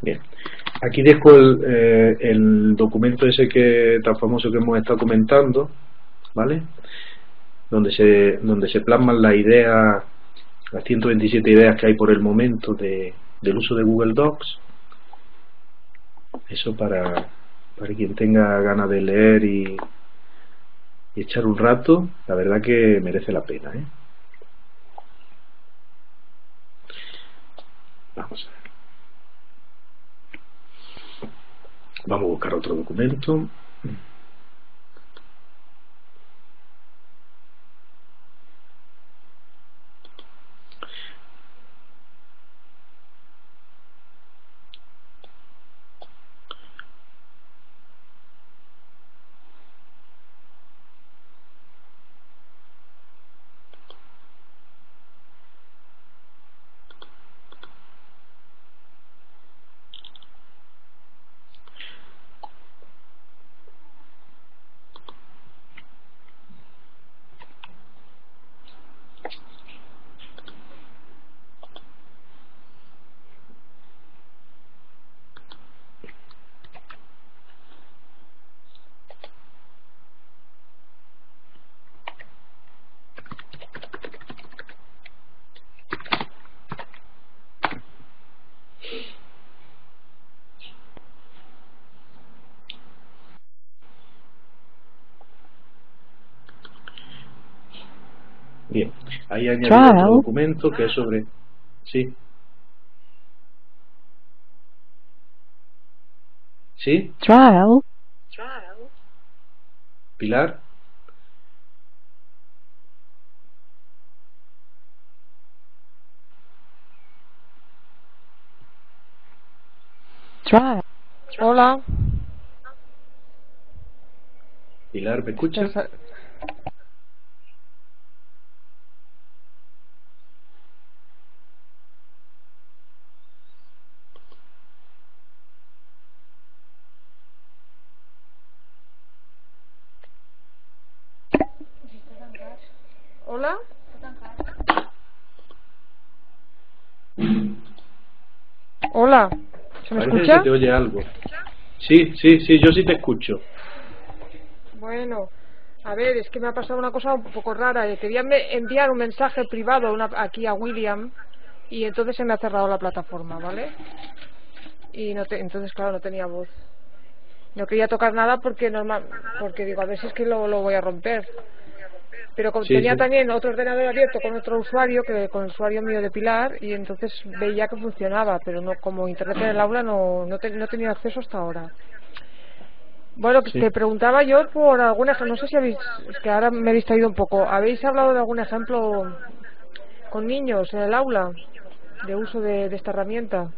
Bien, aquí dejo el, eh, el documento ese que tan famoso que hemos estado comentando, ¿vale? Donde se, donde se plasman las ideas, las ciento veintisiete ideas que hay por el momento de, del uso de Google Docs. Eso para, para quien tenga ganas de leer y, y echar un rato, la verdad que merece la pena, ¿eh? Vamos a ver. Vamos a buscar otro documento. Bien, ahí añadido otro documento que es sobre... ¿Sí? ¿Sí? Trial. ¿Pilar? Trial. Hola. Pilar, ¿me escuchas? Hola. Hola. ¿Se me escucha? Parece que te oye algo. Sí, sí, sí, yo sí te escucho. Bueno, a ver, es que me ha pasado una cosa un poco rara. Quería enviar un mensaje privado una, aquí a William y entonces se me ha cerrado la plataforma, ¿vale? Y no te, entonces, claro, no tenía voz. No quería tocar nada porque normal, porque digo, a ver si es que lo, lo voy a romper. Pero sí, tenía sí. también otro ordenador abierto con otro usuario, que con el usuario mío de Pilar, y entonces veía que funcionaba, pero no, como Internet en el aula no, no, te, no he tenido acceso hasta ahora. Bueno, sí. Te preguntaba yo por algún ejemplo, no sé si habéis, es que ahora me he distraído un poco, ¿habéis hablado de algún ejemplo con niños en el aula de uso de, de esta herramienta?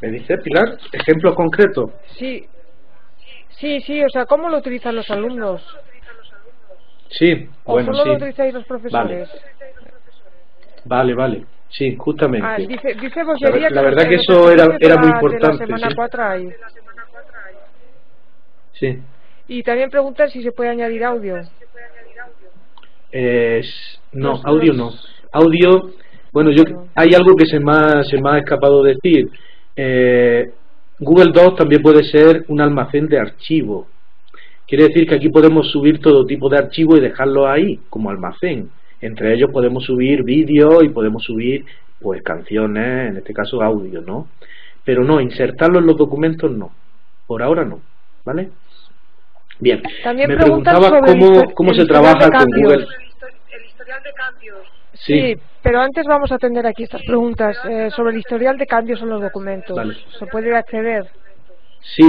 ¿Me dice Pilar? ¿Ejemplo concreto? Sí, sí, sí, o sea, ¿cómo lo utilizan los alumnos? Sí, bueno, sí. ¿O solo lo utilizáis los profesores? Vale, vale. Sí, justamente. Ah, dice, dice la, la que verdad que eso era, era muy importante. La semana ¿sí? cuatro ahí. Sí. Y también preguntan si se puede añadir audio. Eh, no, Nosotros... audio no. Audio, bueno, yo hay algo que se me ha, se me ha escapado decir. Eh, Google Docs también puede ser un almacén de archivo. Quiere decir que aquí podemos subir todo tipo de archivos y dejarlo ahí como almacén. Entre ellos podemos subir vídeos y podemos subir pues canciones, en este caso audio, ¿no? Pero no, insertarlo en los documentos no. Por ahora no, ¿vale? Bien. También me preguntaba cómo, cómo se trabaja con Google. El historial de cambios. Sí, sí, pero antes vamos a atender aquí estas preguntas eh, sobre el historial de cambios en los documentos. Vale. ¿Se puede acceder? Sí.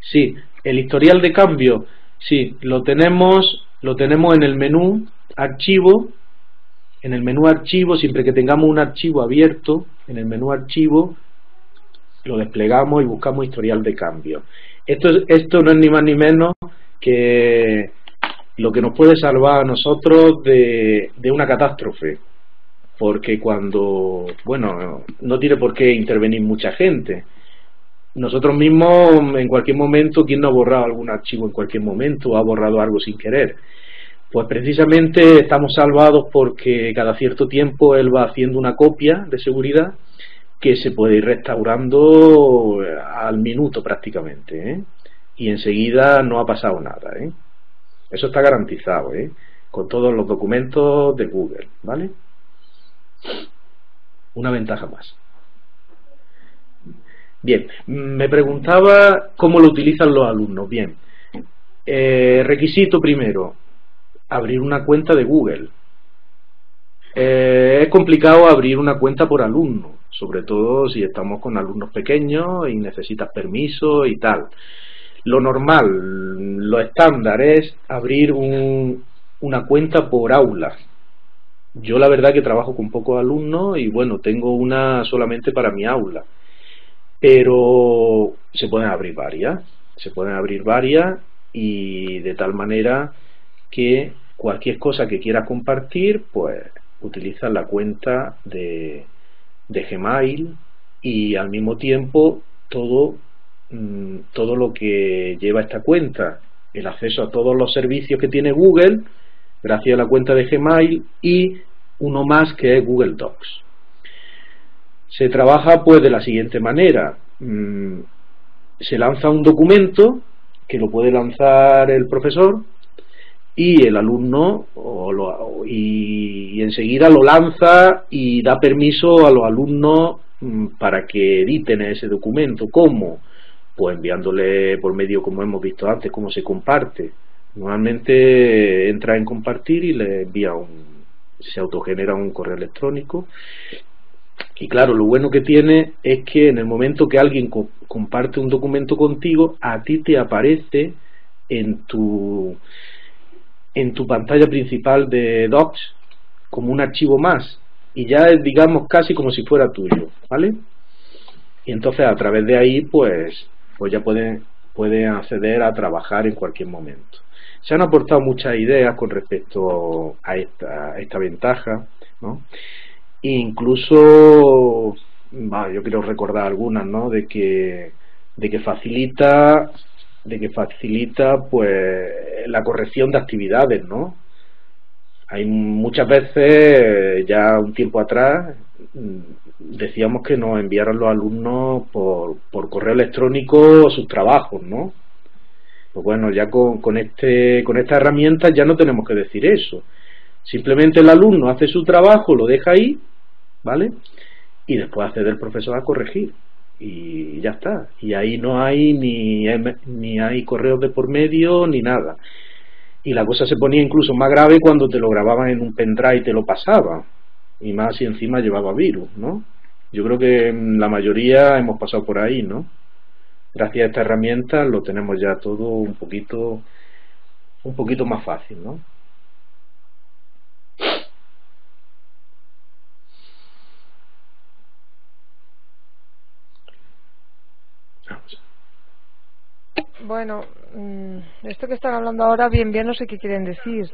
Sí, el historial de cambio, sí, lo tenemos, lo tenemos en el menú archivo, en el menú archivo, siempre que tengamos un archivo abierto, en el menú archivo lo desplegamos y buscamos historial de cambio. Esto, esto no es ni más ni menos que lo que nos puede salvar a nosotros de, de una catástrofe, porque cuando, bueno, no tiene por qué intervenir mucha gente. Nosotros mismos, en cualquier momento, ¿quién no ha borrado algún archivo en cualquier momento o ha borrado algo sin querer? Pues precisamente estamos salvados porque cada cierto tiempo él va haciendo una copia de seguridad que se puede ir restaurando al minuto prácticamente, ¿eh? Y enseguida no ha pasado nada, ¿eh? Eso está garantizado, ¿eh? Con todos los documentos de Google, ¿vale? Una ventaja más. Bien, me preguntaba cómo lo utilizan los alumnos. Bien, eh, requisito primero, abrir una cuenta de Google. Eh, es complicado abrir una cuenta por alumno, sobre todo si estamos con alumnos pequeños y necesitas permiso y tal. Lo normal, lo estándar es abrir un, una cuenta por aula. Yo la verdad que trabajo con pocos alumnos y bueno, tengo una solamente para mi aula. Pero se pueden abrir varias, se pueden abrir varias y de tal manera que cualquier cosa que quieras compartir, pues utilizas la cuenta de, de Gmail y al mismo tiempo todo, mmm, todo lo que lleva esta cuenta, el acceso a todos los servicios que tiene Google, gracias a la cuenta de Gmail y uno más que es Google Docs. Se trabaja pues de la siguiente manera. Se lanza un documento que lo puede lanzar el profesor y el alumno o lo, y, y enseguida lo lanza y da permiso a los alumnos para que editen ese documento. ¿Cómo? Pues enviándole por medio, como hemos visto antes, cómo se comparte. Normalmente entra en compartir y le envía un, se autogenera un correo electrónico. Y claro, lo bueno que tiene es que en el momento que alguien co- comparte un documento contigo, a ti te aparece en tu, en tu pantalla principal de Docs como un archivo más. Y ya es, digamos, casi como si fuera tuyo, ¿vale? Y entonces a través de ahí, pues, pues ya pueden, pueden acceder a trabajar en cualquier momento. Se han aportado muchas ideas con respecto a esta, a esta ventaja, ¿no? Incluso, bueno, yo quiero recordar algunas, ¿no? De que, de que facilita, de que facilita, pues, la corrección de actividades, ¿no? Hay muchas veces, ya un tiempo atrás, decíamos que nos enviaron los alumnos por, por correo electrónico sus trabajos, ¿no? Pues bueno, ya con, con este, con esta herramienta ya no tenemos que decir eso. Simplemente el alumno hace su trabajo, lo deja ahí, ¿vale? Y después accede el profesor a corregir y ya está, y ahí no hay ni, ni hay correos de por medio ni nada. Y la cosa se ponía incluso más grave cuando te lo grababan en un pendrive y te lo pasaban, y más si encima llevaba virus, ¿no? Yo creo que la mayoría hemos pasado por ahí, ¿no? Gracias a esta herramienta lo tenemos ya todo un poquito un poquito más fácil, ¿no? Bueno, esto que están hablando ahora, bien, bien, no sé qué quieren decir.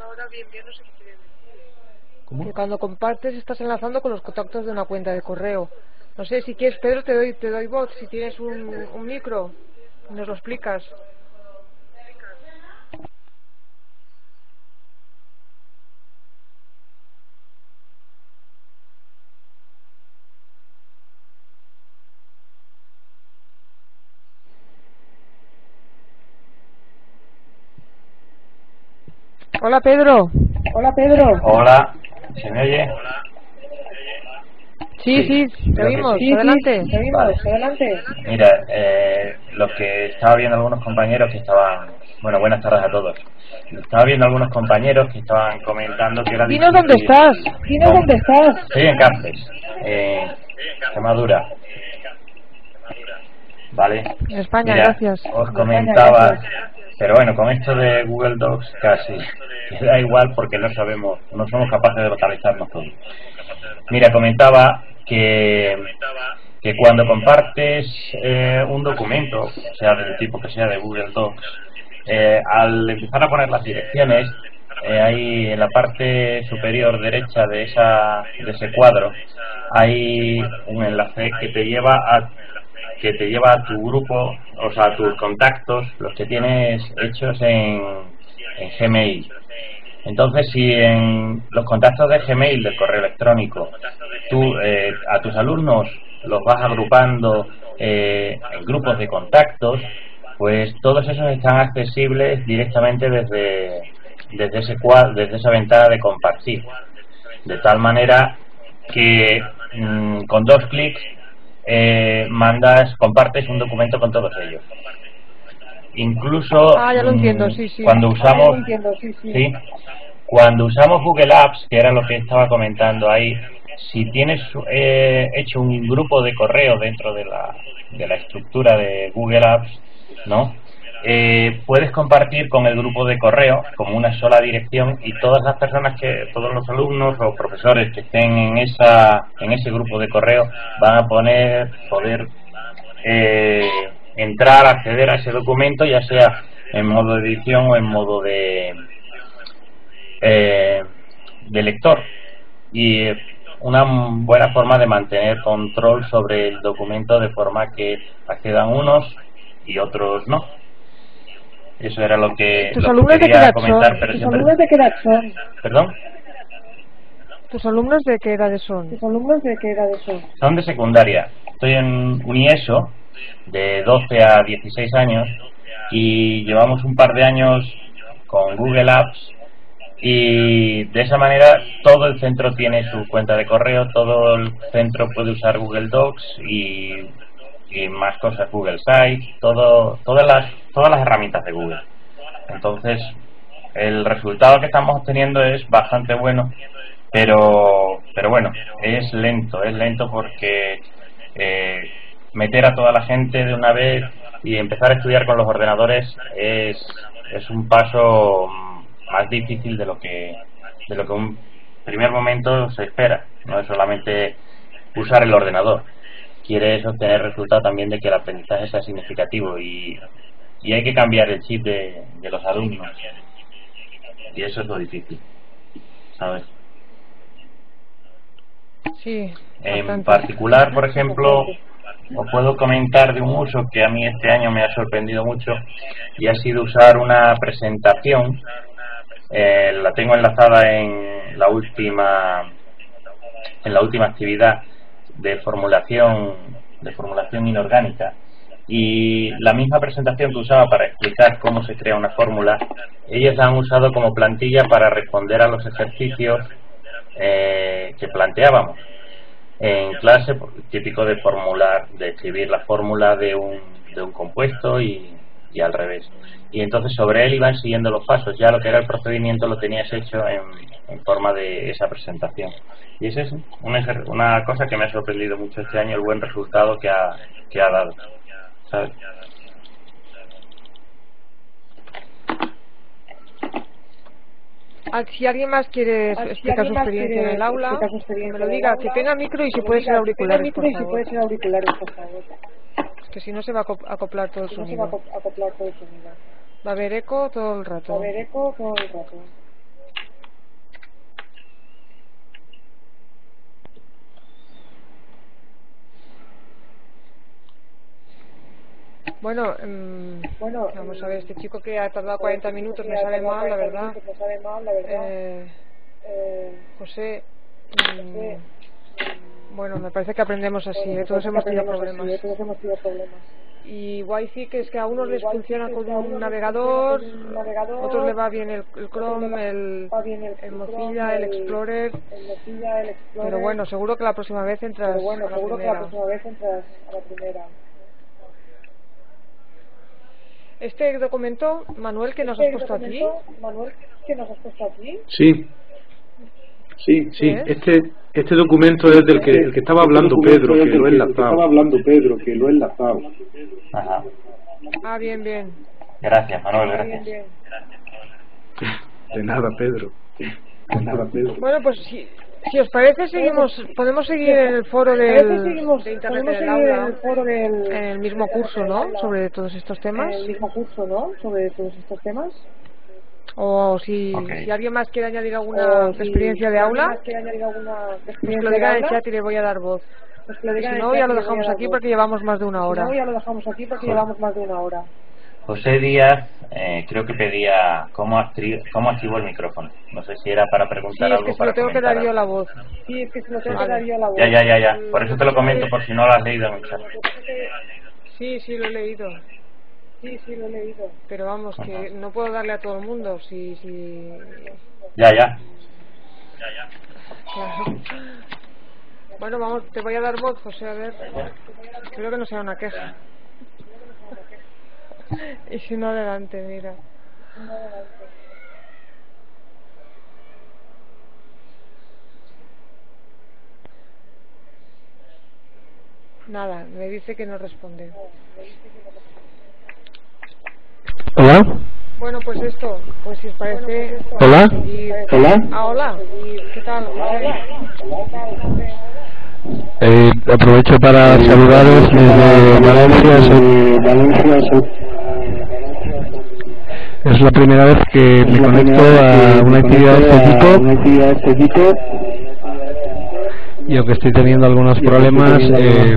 ¿Cómo? Que cuando compartes estás enlazando con los contactos de una cuenta de correo. No sé, si quieres, Pedro, te doy te doy voz. Si tienes un, un micro, nos lo explicas. Hola, Pedro. Hola, Pedro. Hola. ¿Se me oye? Sí, sí, sí, te oímos. Sí, adelante. Sí, te vale. Adelante. Mira, eh, lo que estaba viendo algunos compañeros que estaban... Bueno, buenas tardes a todos. Estaba viendo algunos compañeros que estaban comentando que era... Dinos dónde estás. Dinos dónde estás. Estoy en Cáceres, eh, Extremadura. Vale. En España, mira, gracias. Os comentaba... España, gracias. Pero bueno, con esto de Google Docs casi da igual porque no sabemos, no somos capaces de localizarnos todos. Mira, comentaba que, que cuando compartes eh, un documento, sea del tipo que sea de Google Docs, eh, al empezar a poner las direcciones, eh, ahí en la parte superior derecha de, esa, de ese cuadro hay un enlace que te lleva a... que te lleva a tu grupo, o sea, a tus contactos, los que tienes hechos en, en Gmail. Entonces, si en los contactos de Gmail, del correo electrónico, tú eh, a tus alumnos los vas agrupando eh, en grupos de contactos, pues todos esos están accesibles directamente desde, desde, ese cuadro, desde esa ventana de compartir. De tal manera que mmm, con dos clics Eh, mandas, compartes un documento con todos ellos. Incluso ah, ya lo entiendo, sí, sí. cuando usamos, ah, entiendo, sí, sí. ¿sí? cuando usamos Google Apps, que era lo que estaba comentando ahí, si tienes eh, hecho un grupo de correo dentro de la, de la estructura de Google Apps, ¿no? Eh, puedes compartir con el grupo de correo como una sola dirección y todas las personas que, todos los alumnos o profesores que estén en esa, en ese grupo de correo van a poner, poder eh, entrar, acceder a ese documento, ya sea en modo de edición o en modo de eh, de lector. Y una buena forma de mantener control sobre el documento de forma que accedan unos y otros no. Eso era lo que, ¿Tus lo alumnos que quería de qué edad comentar. Son? Pero ¿Tus siempre... alumnos de qué edad son? ¿Perdón? ¿Tus alumnos de qué edades son? ¿Tus alumnos de qué edades son? Son de secundaria. Estoy en un IESO de doce a dieciséis años y llevamos un par de años con Google Apps y de esa manera todo el centro tiene su cuenta de correo, todo el centro puede usar Google Docs y... y más cosas, Google Sites, todo, todas las todas las herramientas de Google. Entonces, el resultado que estamos obteniendo es bastante bueno, pero pero bueno, es lento, es lento porque eh, meter a toda la gente de una vez y empezar a estudiar con los ordenadores es, es un paso más difícil de lo que de lo que un primer momento se espera. No es solamente usar el ordenador. Quieres obtener resultado también de que el aprendizaje sea significativo y, y hay que cambiar el chip de, de los alumnos y eso es lo difícil, ¿sabes? Sí, en particular, por ejemplo, os puedo comentar de un uso que a mí este año me ha sorprendido mucho y ha sido usar una presentación, eh, la tengo enlazada en la última en la última actividad de formulación de formulación inorgánica, y la misma presentación que usaba para explicar cómo se crea una fórmula, ellos la han usado como plantilla para responder a los ejercicios eh, que planteábamos en clase, típico de formular, de escribir la fórmula de un, de un compuesto y, y al revés, y entonces sobre él iban siguiendo los pasos, ya lo que era el procedimiento lo tenías hecho en, en forma de esa presentación. Y esa es una, una cosa que me ha sorprendido mucho este año, el buen resultado que ha, que ha dado, ¿sabes? Si alguien más quiere si explicar su experiencia en el aula, me lo diga, que tenga micro y si puede ser auriculares, por favor. Es que si no se va a acoplar todo el sonido. Va a haber eco todo el rato. Va a haber eco todo el rato. Bueno, mmm, bueno, vamos a ver, este chico que ha tardado cuarenta minutos me sabe mal, la verdad. Eh, José, mmm, bueno, me parece que aprendemos así, ¿eh? Todos hemos tenido problemas. Y Wi-Fi, que es que a unos les funciona con un navegador, a otros le va bien el, el Chrome, el, el Mozilla, el Explorer. Pero bueno, seguro que la próxima vez entras a la primera. Este documento, Manuel, que nos has puesto aquí. Manuel, que nos has puesto aquí. Sí. Sí, sí, este este documento es del que el que estaba hablando Pedro, que lo he enlazado. Estaba hablando Pedro, que lo he enlazado. Ajá. Ah, bien, bien. Gracias, Manuel, gracias. Bien, bien. De nada, Pedro. De nada, Pedro. Bueno, pues si si os parece seguimos podemos seguir en el foro del de Internet en el aula, el foro del en el mismo curso, ¿no? Sobre todos estos temas. El mismo curso, ¿no? Sobre todos estos temas. O si, okay. si alguien más quiere añadir alguna si experiencia de aula, que lo diga en el chat y le voy a dar voz. Pues que lo diga si no, ya lo dejamos aquí porque llevamos más de una hora. Si no, ya lo dejamos aquí porque José. llevamos más de una hora. José Díaz, eh, creo que pedía cómo activo, cómo activo el micrófono. No sé si era para preguntar sí, algo. Sí, es que se lo tengo que dar yo la voz. Sí, es que se lo tengo sí. que dar yo la voz. Ya, ya, ya, ya. Por eso te lo comento, por si no lo has leído en el chat. Sí, sí, lo he leído. Sí, sí, lo he leído. Pero vamos, que Ajá. no puedo darle a todo el mundo. Si, si... Ya, ya. Ya, ya. Claro. Bueno, vamos, te voy a dar voz, José, a ver. Espero que no sea una queja. Y si no, adelante, mira. Nada, me dice que no responde. Hola. Bueno, pues esto, pues si os parece. Hola. Hola. Ah, hola. ¿Qué tal? Eh, aprovecho para saludaros desde Valencia. Soy... Valencia soy... Es la primera vez que me conecto a una actividad de este tipo. Y aunque estoy teniendo algunos problemas, eh,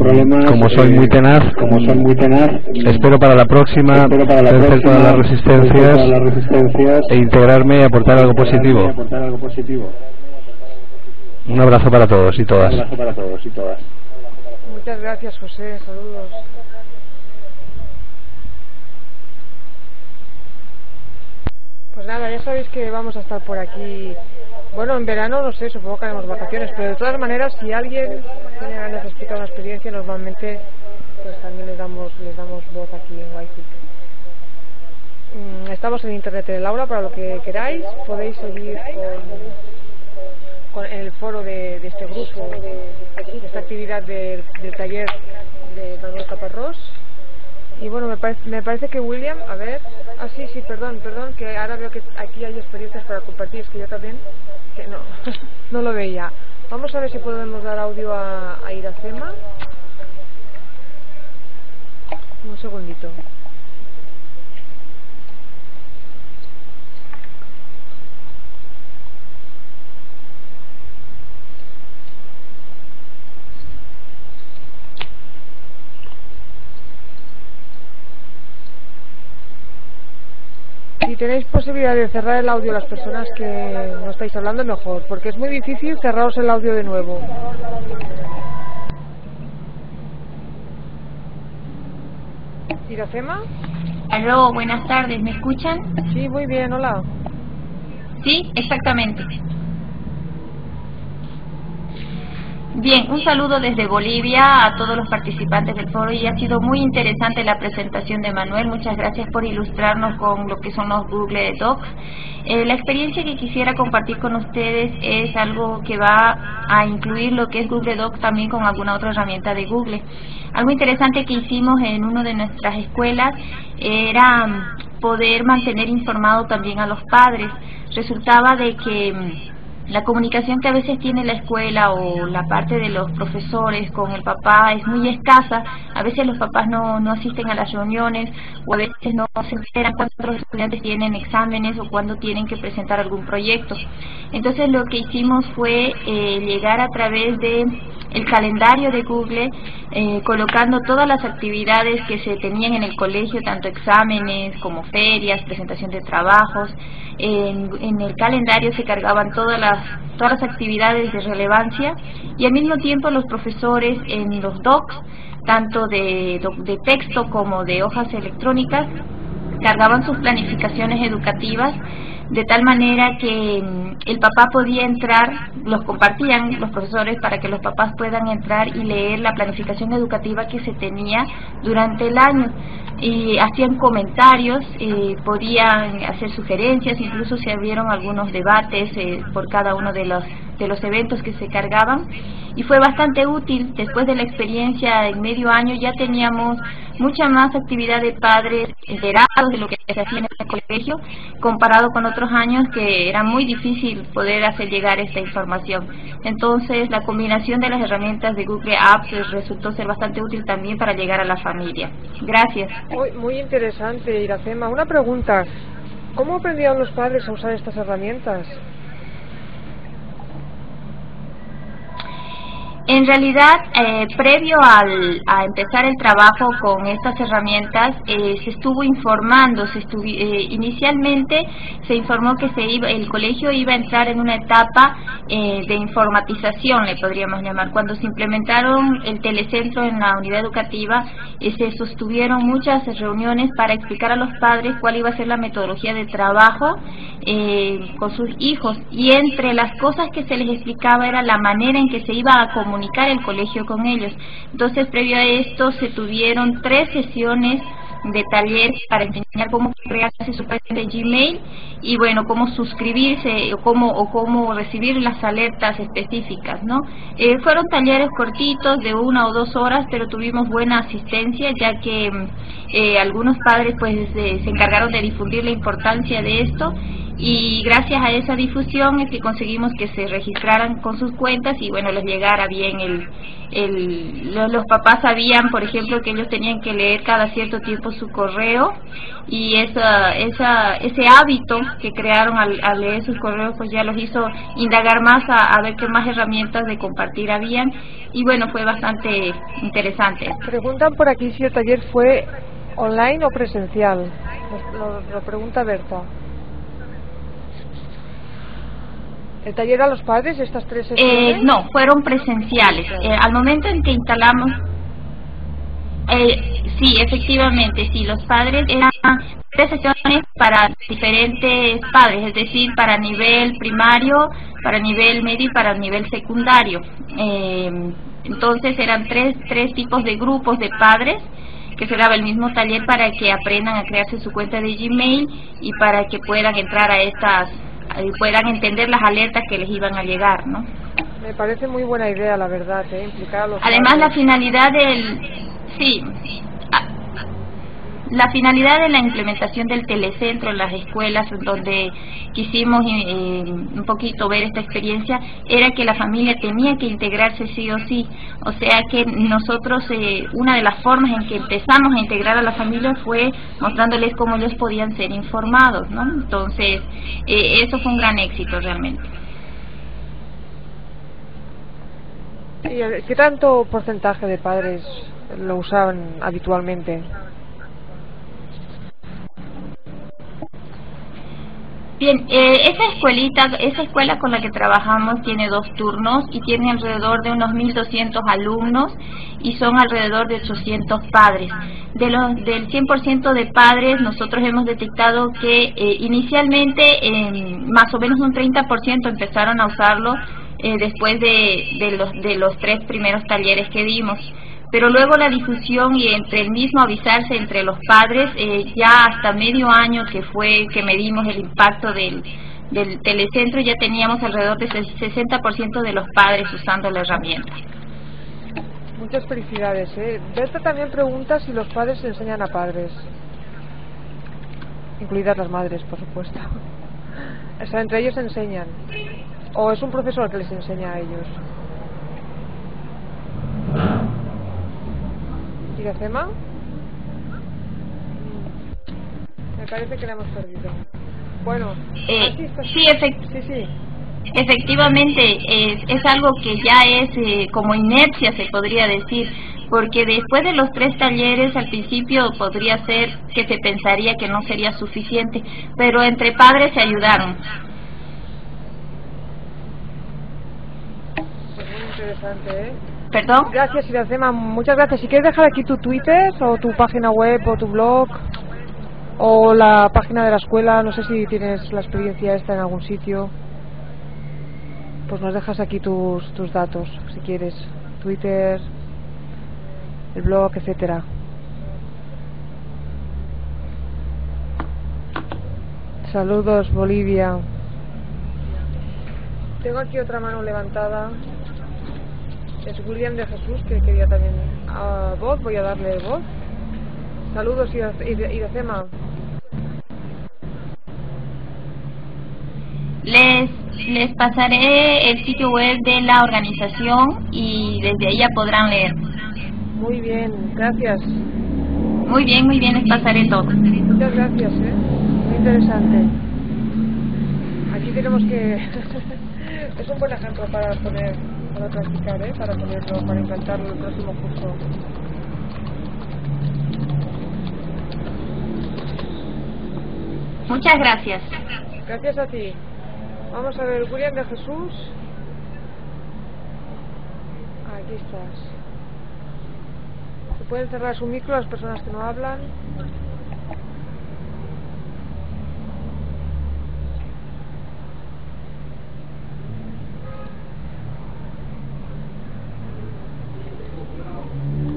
como soy muy tenaz, como soy muy tenaz, espero para la próxima vencer todas las resistencias e integrarme y aportar algo positivo. Un abrazo para todos y todas. Muchas gracias, José. Saludos. Pues nada, ya sabéis que vamos a estar por aquí. Bueno, en verano, no sé, supongo que haremos vacaciones, pero de todas maneras, si alguien tiene ganas de explicar una experiencia, normalmente pues también les damos, les damos voz aquí en Guayquique. Estamos en Internet en el aula, para lo que queráis, podéis seguir con, con el foro de, de este grupo, de, de esta actividad de, del taller de Manuel Caparrós. Y bueno, me, pare, me parece que William, a ver, ah sí, sí, perdón, perdón, que ahora veo que aquí hay experiencias para compartir, es que yo también, que no, no lo veía. Vamos a ver si podemos dar audio a, a Iracema. Un segundito. Si tenéis posibilidad de cerrar el audio las personas que no estáis hablando, mejor, porque es muy difícil cerraros el audio de nuevo. ¿Iracema? Aló, buenas tardes, ¿me escuchan? Sí, muy bien, hola. Sí, exactamente. Bien, un saludo desde Bolivia a todos los participantes del foro y ha sido muy interesante la presentación de Manuel. Muchas gracias por ilustrarnos con lo que son los Google Docs. Eh, la experiencia que quisiera compartir con ustedes es algo que va a incluir lo que es Google Docs también con alguna otra herramienta de Google. Algo interesante que hicimos en una de nuestras escuelas era poder mantener informado también a los padres. Resultaba de que la comunicación que a veces tiene la escuela o la parte de los profesores con el papá es muy escasa. A a veces los papás no, no asisten a las reuniones, o a veces no se enteran cuándo los estudiantes tienen exámenes o cuándo tienen que presentar algún proyecto. Entonces lo que hicimos fue eh, llegar a través de el calendario de Google, eh, colocando todas las actividades que se tenían en el colegio, tanto exámenes como ferias, presentación de trabajos. En, en el calendario se cargaban todas las, todas las actividades de relevancia, y al mismo tiempo los profesores en los docs, tanto de, de texto como de hojas electrónicas, cargaban sus planificaciones educativas, de tal manera que el papá podía entrar, los compartían los profesores para que los papás puedan entrar y leer la planificación educativa que se tenía durante el año, y hacían comentarios, eh, podían hacer sugerencias, incluso se abrieron algunos debates eh, por cada uno de los, de los eventos que se cargaban, y fue bastante útil. Después de la experiencia en medio año ya teníamos mucha más actividad de padres enterados de lo que se hacía en el colegio, comparado con otros años que era muy difícil poder hacer llegar esta información. Entonces la combinación de las herramientas de Google Apps resultó ser bastante útil también para llegar a la familia. Gracias. Muy, muy interesante, Iracema. Una pregunta, ¿cómo aprendieron los padres a usar estas herramientas? En realidad, eh, previo al, a empezar el trabajo con estas herramientas, eh, se estuvo informando. Se estuvo, eh, inicialmente se informó que se iba, el colegio iba a entrar en una etapa eh, de informatización, le podríamos llamar. Cuando se implementaron el telecentro en la unidad educativa, eh, se sostuvieron muchas reuniones para explicar a los padres cuál iba a ser la metodología de trabajo eh, con sus hijos. Y entre las cosas que se les explicaba era la manera en que se iba a comunicar comunicar el colegio con ellos. Entonces, previo a esto, se tuvieron tres sesiones de taller para enseñar cómo crearse su cuenta de Gmail y, bueno, cómo suscribirse o cómo, o cómo recibir las alertas específicas, ¿no? Eh, fueron talleres cortitos de una o dos horas, pero tuvimos buena asistencia, ya que eh, algunos padres pues eh, se encargaron de difundir la importancia de esto, y gracias a esa difusión es que conseguimos que se registraran con sus cuentas y, bueno, les llegara bien el... El, los, los papás sabían, por ejemplo, que ellos tenían que leer cada cierto tiempo su correo, y esa, esa, ese hábito que crearon al, al leer sus correos pues ya los hizo indagar más a, a ver qué más herramientas de compartir habían, y bueno, fue bastante interesante. Preguntan por aquí si el taller fue online o presencial, lo, lo pregunta Berta. ¿El taller a los padres, estas tres sesiones? Eh, no, fueron presenciales. Eh, al momento en que instalamos... Eh, sí, efectivamente, sí, los padres eran tres sesiones para diferentes padres, es decir, para nivel primario, para nivel medio y para nivel secundario. Eh, entonces eran tres, tres tipos de grupos de padres que se daba el mismo taller para que aprendan a crearse su cuenta de Gmail y para que puedan entrar a estas... y puedan entender las alertas que les iban a llegar, ¿no? Me parece muy buena idea, la verdad, ¿eh? Implicar a los Además, padres. La finalidad del... Sí, la finalidad de la implementación del telecentro en las escuelas, donde quisimos eh, un poquito ver esta experiencia, era que la familia tenía que integrarse sí o sí. O sea que nosotros, eh, una de las formas en que empezamos a integrar a la familia fue mostrándoles cómo ellos podían ser informados, ¿no? Entonces, eh, eso fue un gran éxito realmente. ¿Y qué tanto porcentaje de padres lo usaban habitualmente? Bien, eh, esa escuelita, esa escuela con la que trabajamos tiene dos turnos y tiene alrededor de unos mil doscientos alumnos y son alrededor de ochocientos padres. De los, del cien por ciento de padres, nosotros hemos detectado que eh, inicialmente eh, más o menos un treinta por ciento empezaron a usarlo eh, después de, de, los, de los tres primeros talleres que dimos. Pero luego la difusión y entre el mismo avisarse entre los padres, eh, ya hasta medio año que fue que medimos el impacto del, del telecentro, ya teníamos alrededor del sesenta por ciento de los padres usando la herramienta. Muchas felicidades, ¿eh? Berta también pregunta si los padres enseñan a padres, incluidas las madres, por supuesto. O sea, entre ellos enseñan, o es un profesor que les enseña a ellos. Iracema. Me parece que la hemos perdido. Bueno, eh, sí, efect sí, sí. efectivamente es, es algo que ya es eh, como inercia, se podría decir, porque después de los tres talleres al principio podría ser que se pensaría que no sería suficiente, pero entre padres se ayudaron. Pues muy interesante, ¿eh? ¿Perdón? Gracias, Iracema, muchas gracias. Si quieres dejar aquí tu Twitter o tu página web o tu blog o la página de la escuela, no sé si tienes la experiencia esta en algún sitio, pues nos dejas aquí tus, tus datos, si quieres, Twitter, el blog, etcétera. Saludos, Bolivia. Tengo aquí otra mano levantada, es William de Jesús, que quería también uh, voz, voy a darle voz. Saludos, Iracema. Les, les pasaré el sitio web de la organización y desde ahí ya podrán leer. Muy bien, gracias. Muy bien, muy bien, les pasaré todo. Muchas gracias, ¿eh? Muy interesante. Aquí tenemos que... es un buen ejemplo para poner, para practicar, ¿eh? Para ponerlo, para implantarlo en el próximo curso. Muchas gracias. Gracias a ti. Vamos a ver, William de Jesús. Aquí estás. ¿Se pueden cerrar su micro las personas que no hablan?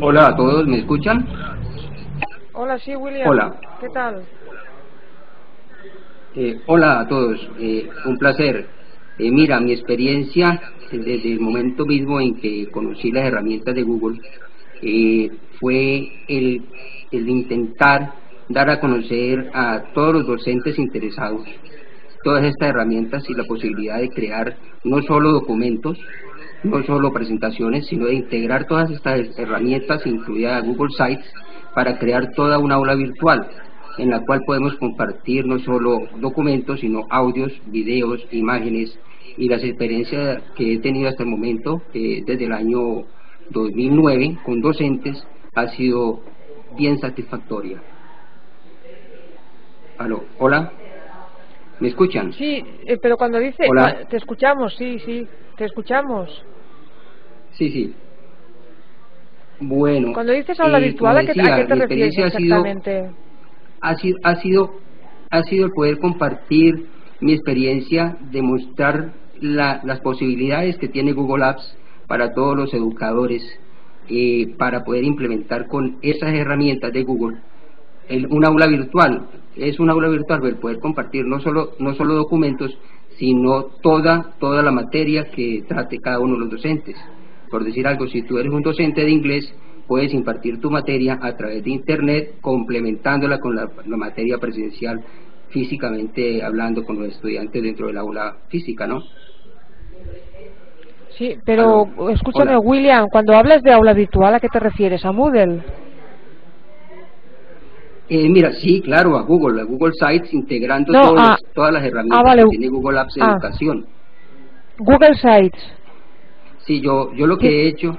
Hola a todos, ¿me escuchan? Hola, sí, William. Hola. ¿Qué tal? Eh, hola a todos, eh, un placer. Eh, mira, mi experiencia desde el momento mismo en que conocí las herramientas de Google eh, fue el, el intentar dar a conocer a todos los docentes interesados todas estas herramientas y la posibilidad de crear no solo documentos, no solo presentaciones, sino de integrar todas estas herramientas, incluida Google Sites, para crear toda una aula virtual, en la cual podemos compartir no solo documentos, sino audios, videos, imágenes, y las experiencias que he tenido hasta el momento, eh, desde el año dos mil nueve, con docentes, ha sido bien satisfactoria. Aló, hola, ¿me escuchan? Sí, eh, pero cuando dice, hola. Te escuchamos, sí, sí, te escuchamos. Sí, sí. Bueno. Cuando dices aula eh, virtual, decía, ¿a qué te refieres exactamente? Ha sido, Ha sido, ha sido, ha sido el poder compartir mi experiencia, demostrar la, las posibilidades que tiene Google Apps para todos los educadores, eh, para poder implementar con esas herramientas de Google el, un aula virtual. Es un aula virtual el poder compartir no solo, no solo documentos, sino toda, toda la materia que trate cada uno de los docentes. Por decir algo, si tú eres un docente de inglés, puedes impartir tu materia a través de Internet, complementándola con la, la materia presencial, físicamente hablando con los estudiantes dentro del aula física, ¿no? Sí, pero Hello. escúchame, Hola. William, cuando hablas de aula virtual, ¿a qué te refieres? ¿A Moodle? Eh, mira, sí, claro, a Google, a Google Sites, integrando no, todos, ah, todas las herramientas ah, vale. que tiene Google Apps ah. Educación. Google Sites. Sí, yo, yo lo que ¿Qué? he hecho...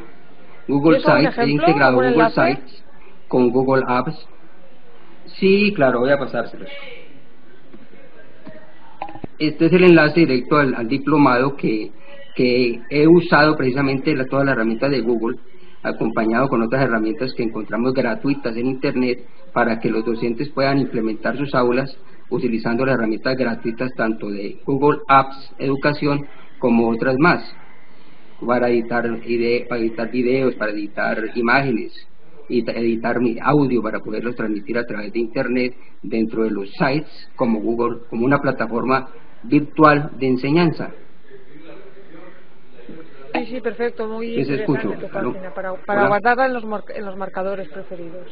Google Sites, he integrado Google enlace? Sites con Google Apps. Sí, claro, voy a pasárselo. Este es el enlace directo al, al diplomado que, que he usado precisamente la, todas las herramientas de Google, acompañado con otras herramientas que encontramos gratuitas en Internet, para que los docentes puedan implementar sus aulas utilizando las herramientas gratuitas tanto de Google Apps Educación como otras más, para editar, para editar videos, para editar imágenes, y editar mi audio para poderlos transmitir a través de Internet dentro de los sites como Google, como una plataforma virtual de enseñanza. Sí, sí, perfecto, muy Les interesante escucho. tu página, para, para guardarla en los, en los marcadores preferidos.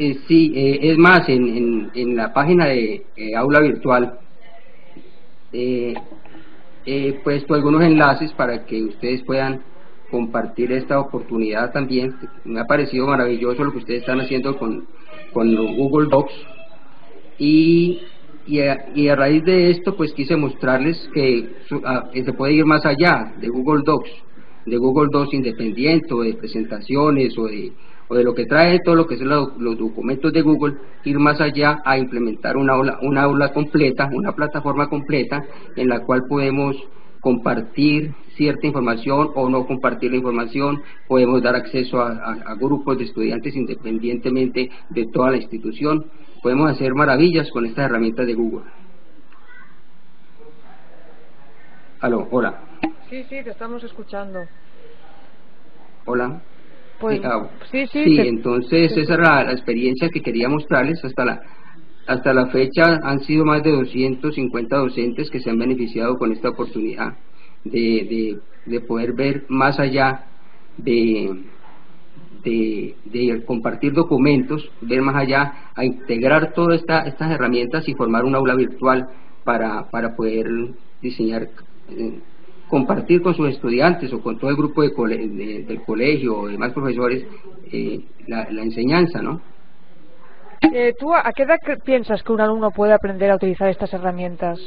Eh, sí, eh, es más, en, en, en la página de eh, Aula Virtual, eh, he puesto algunos enlaces para que ustedes puedan compartir esta oportunidad también. Me ha parecido maravilloso lo que ustedes están haciendo con, con Google Docs. Y, y, a, y a raíz de esto, pues quise mostrarles que, a, que se puede ir más allá de Google Docs, de Google Docs independiente, o de presentaciones, o de, o de lo que trae todo lo que son los, los documentos de Google, ir más allá a implementar una aula, una aula completa, una plataforma completa en la cual podemos compartir cierta información o no compartir la información, podemos dar acceso a, a, a grupos de estudiantes independientemente de toda la institución, podemos hacer maravillas con estas herramientas de Google. Aló, hola. Sí, sí, te estamos escuchando. Hola. Pues, eh, ah, sí, sí. Sí, te... entonces sí. Esa era la experiencia que quería mostrarles. Hasta la... Hasta la fecha han sido más de doscientos cincuenta docentes que se han beneficiado con esta oportunidad de, de, de poder ver más allá de, de, de compartir documentos, ver más allá a integrar todas esta, estas herramientas y formar un aula virtual para, para poder diseñar, eh, compartir con sus estudiantes o con todo el grupo de cole, de, del colegio o demás profesores eh, la, la enseñanza, ¿no? Eh, ¿Tú a qué edad piensas que un alumno puede aprender a utilizar estas herramientas?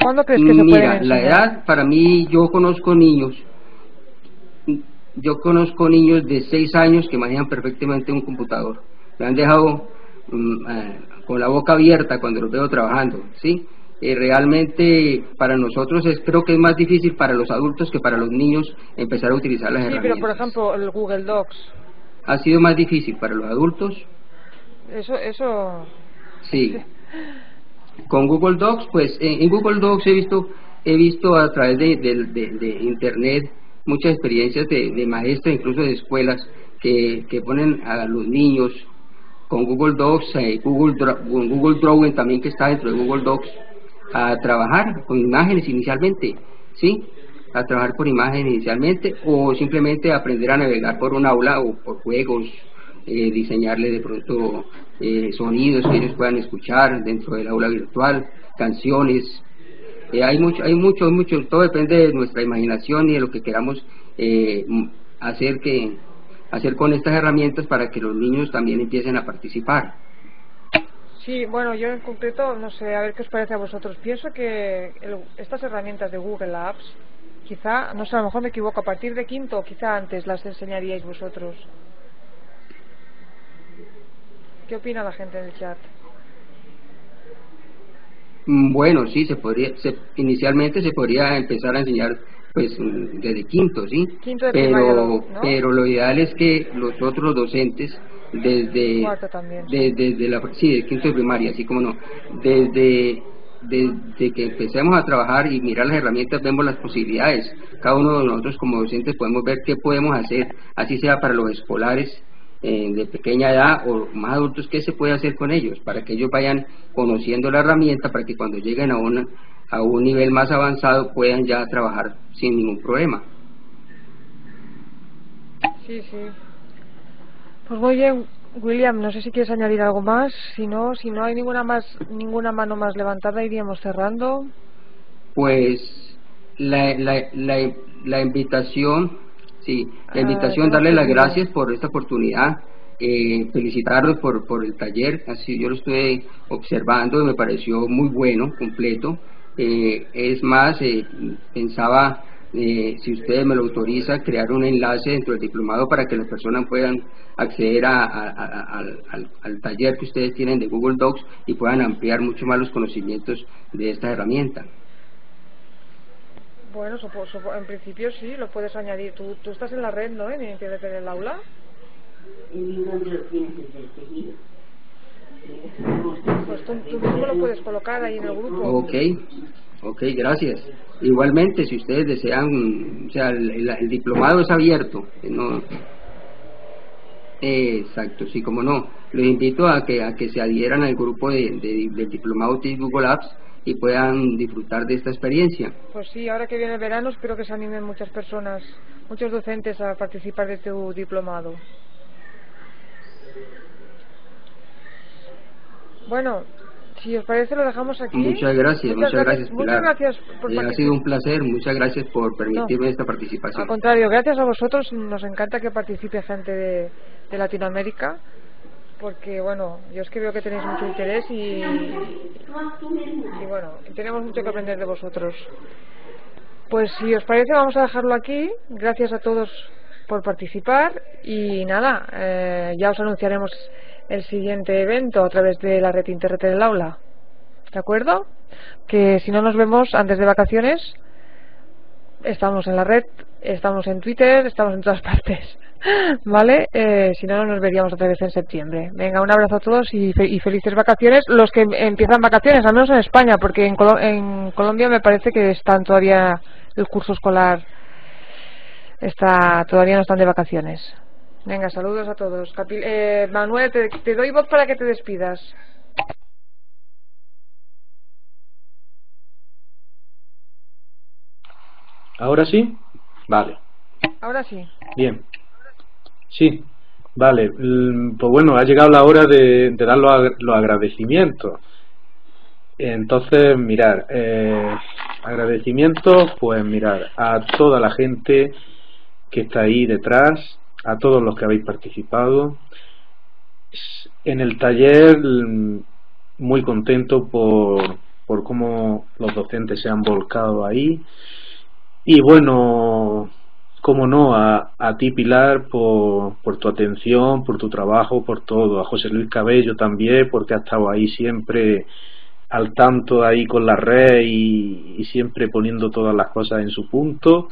¿Cuándo crees que se pueden enseñar? Mira, la edad, para mí, yo conozco niños, yo conozco niños de seis años que manejan perfectamente un computador. Me han dejado um, eh, con la boca abierta cuando los veo trabajando, ¿sí? Eh, realmente para nosotros es, creo que es más difícil para los adultos que para los niños empezar a utilizar las sí, herramientas. Sí, pero por ejemplo, el Google Docs... ha sido más difícil para los adultos. Eso, eso... Sí. Con Google Docs, pues, en Google Docs he visto he visto a través de, de, de, de Internet muchas experiencias de, de maestros, incluso de escuelas, que, que ponen a los niños con Google Docs, eh, Google, Google Drawing también, que está dentro de Google Docs, a trabajar con imágenes inicialmente, ¿sí? a trabajar por imagen inicialmente o simplemente aprender a navegar por un aula o por juegos, eh, diseñarle de pronto eh, sonidos que ellos puedan escuchar dentro del aula virtual, canciones, eh, hay mucho, hay mucho, mucho, todo depende de nuestra imaginación y de lo que queramos eh, hacer, que, hacer con estas herramientas para que los niños también empiecen a participar. Sí, bueno, yo en concreto, no sé, a ver qué os parece a vosotros, pienso que el, estas herramientas de Google Apps quizá, no sé, a lo mejor me equivoco, a partir de quinto o quizá antes las enseñaríais vosotros. ¿Qué opina la gente en el chat? Bueno, sí, se podría, se, inicialmente se podría empezar a enseñar pues desde quinto, ¿sí? Quinto de primaria, ¿no? Pero lo ideal es que los otros docentes desde... Cuarto también. Desde, desde la, sí, desde quinto de primaria, así como no. Desde... Desde que empecemos a trabajar y mirar las herramientas, vemos las posibilidades. Cada uno de nosotros como docentes podemos ver qué podemos hacer, así sea para los escolares eh, de pequeña edad o más adultos, qué se puede hacer con ellos, para que ellos vayan conociendo la herramienta, para que cuando lleguen a, una, a un nivel más avanzado puedan ya trabajar sin ningún problema. Sí, sí. Pues muy bien. William, no sé si quieres añadir algo más. Si no, si no hay ninguna más, ninguna mano más levantada, iríamos cerrando. Pues la, la, la, la invitación, sí, la invitación, ah, darle las gracias por esta oportunidad, eh, felicitarlos por, por el taller. Así yo lo estuve observando y me pareció muy bueno, completo. Eh, es más, eh, pensaba. Eh, si ustedes me lo autorizan, crear un enlace dentro del diplomado para que las personas puedan acceder a, a, a, a, al, al taller que ustedes tienen de Google Docs y puedan ampliar mucho más los conocimientos de esta herramienta. Bueno, supo, supo, en principio sí, lo puedes añadir. Tú, tú estás en la red, ¿no? En Internet en el aula. En uno de los clientes del tejido. Pues tú, tú mismo lo puedes colocar ahí en el grupo. Ok. Ok, gracias. Igualmente, si ustedes desean, o sea, el, el, el diplomado es abierto. No, eh, exacto, sí, como no. Los invito a que a que se adhieran al grupo de, de, del diplomado T I C Google Apps y puedan disfrutar de esta experiencia. Pues sí, ahora que viene el verano, espero que se animen muchas personas, muchos docentes a participar de tu diplomado. Bueno. Si os parece, lo dejamos aquí. Muchas gracias, muchas, muchas gracias, gracias, Pilar. Muchas gracias por eh, ha sido un placer, muchas gracias por permitirme no, esta participación. Al contrario, gracias a vosotros, nos encanta que participe gente de, de Latinoamérica, porque, bueno, yo es que veo que tenéis mucho interés y, y bueno, tenemos mucho que aprender de vosotros. Pues si os parece, vamos a dejarlo aquí. Gracias a todos por participar y nada, eh, ya os anunciaremos el siguiente evento a través de la red Internet en el aula, ¿de acuerdo? Que si no nos vemos antes de vacaciones, estamos en la red, estamos en Twitter, estamos en todas partes, ¿vale? Eh, si no, nos veríamos otra vez en septiembre. Venga, un abrazo a todos y, fe y felices vacaciones, los que empiezan vacaciones, al menos en España, porque en, Colo en Colombia me parece que están todavía el curso escolar, está todavía no están de vacaciones. Venga, saludos a todos. Capil eh, Manuel, te, te doy voz para que te despidas. ¿Ahora sí? Vale. Ahora sí. Bien. Sí, vale. Pues bueno, ha llegado la hora de, de dar los, ag los agradecimientos. Entonces, mirar, eh, agradecimientos, pues mirar, a toda la gente que está ahí detrás, a todos los que habéis participado en el taller. Muy contento por, por cómo los docentes se han volcado ahí, y bueno, cómo no, a, a ti, Pilar, por, por tu atención, por tu trabajo, por todo, a José Luis Cabello también, porque ha estado ahí siempre al tanto ahí con la red y, y siempre poniendo todas las cosas en su punto.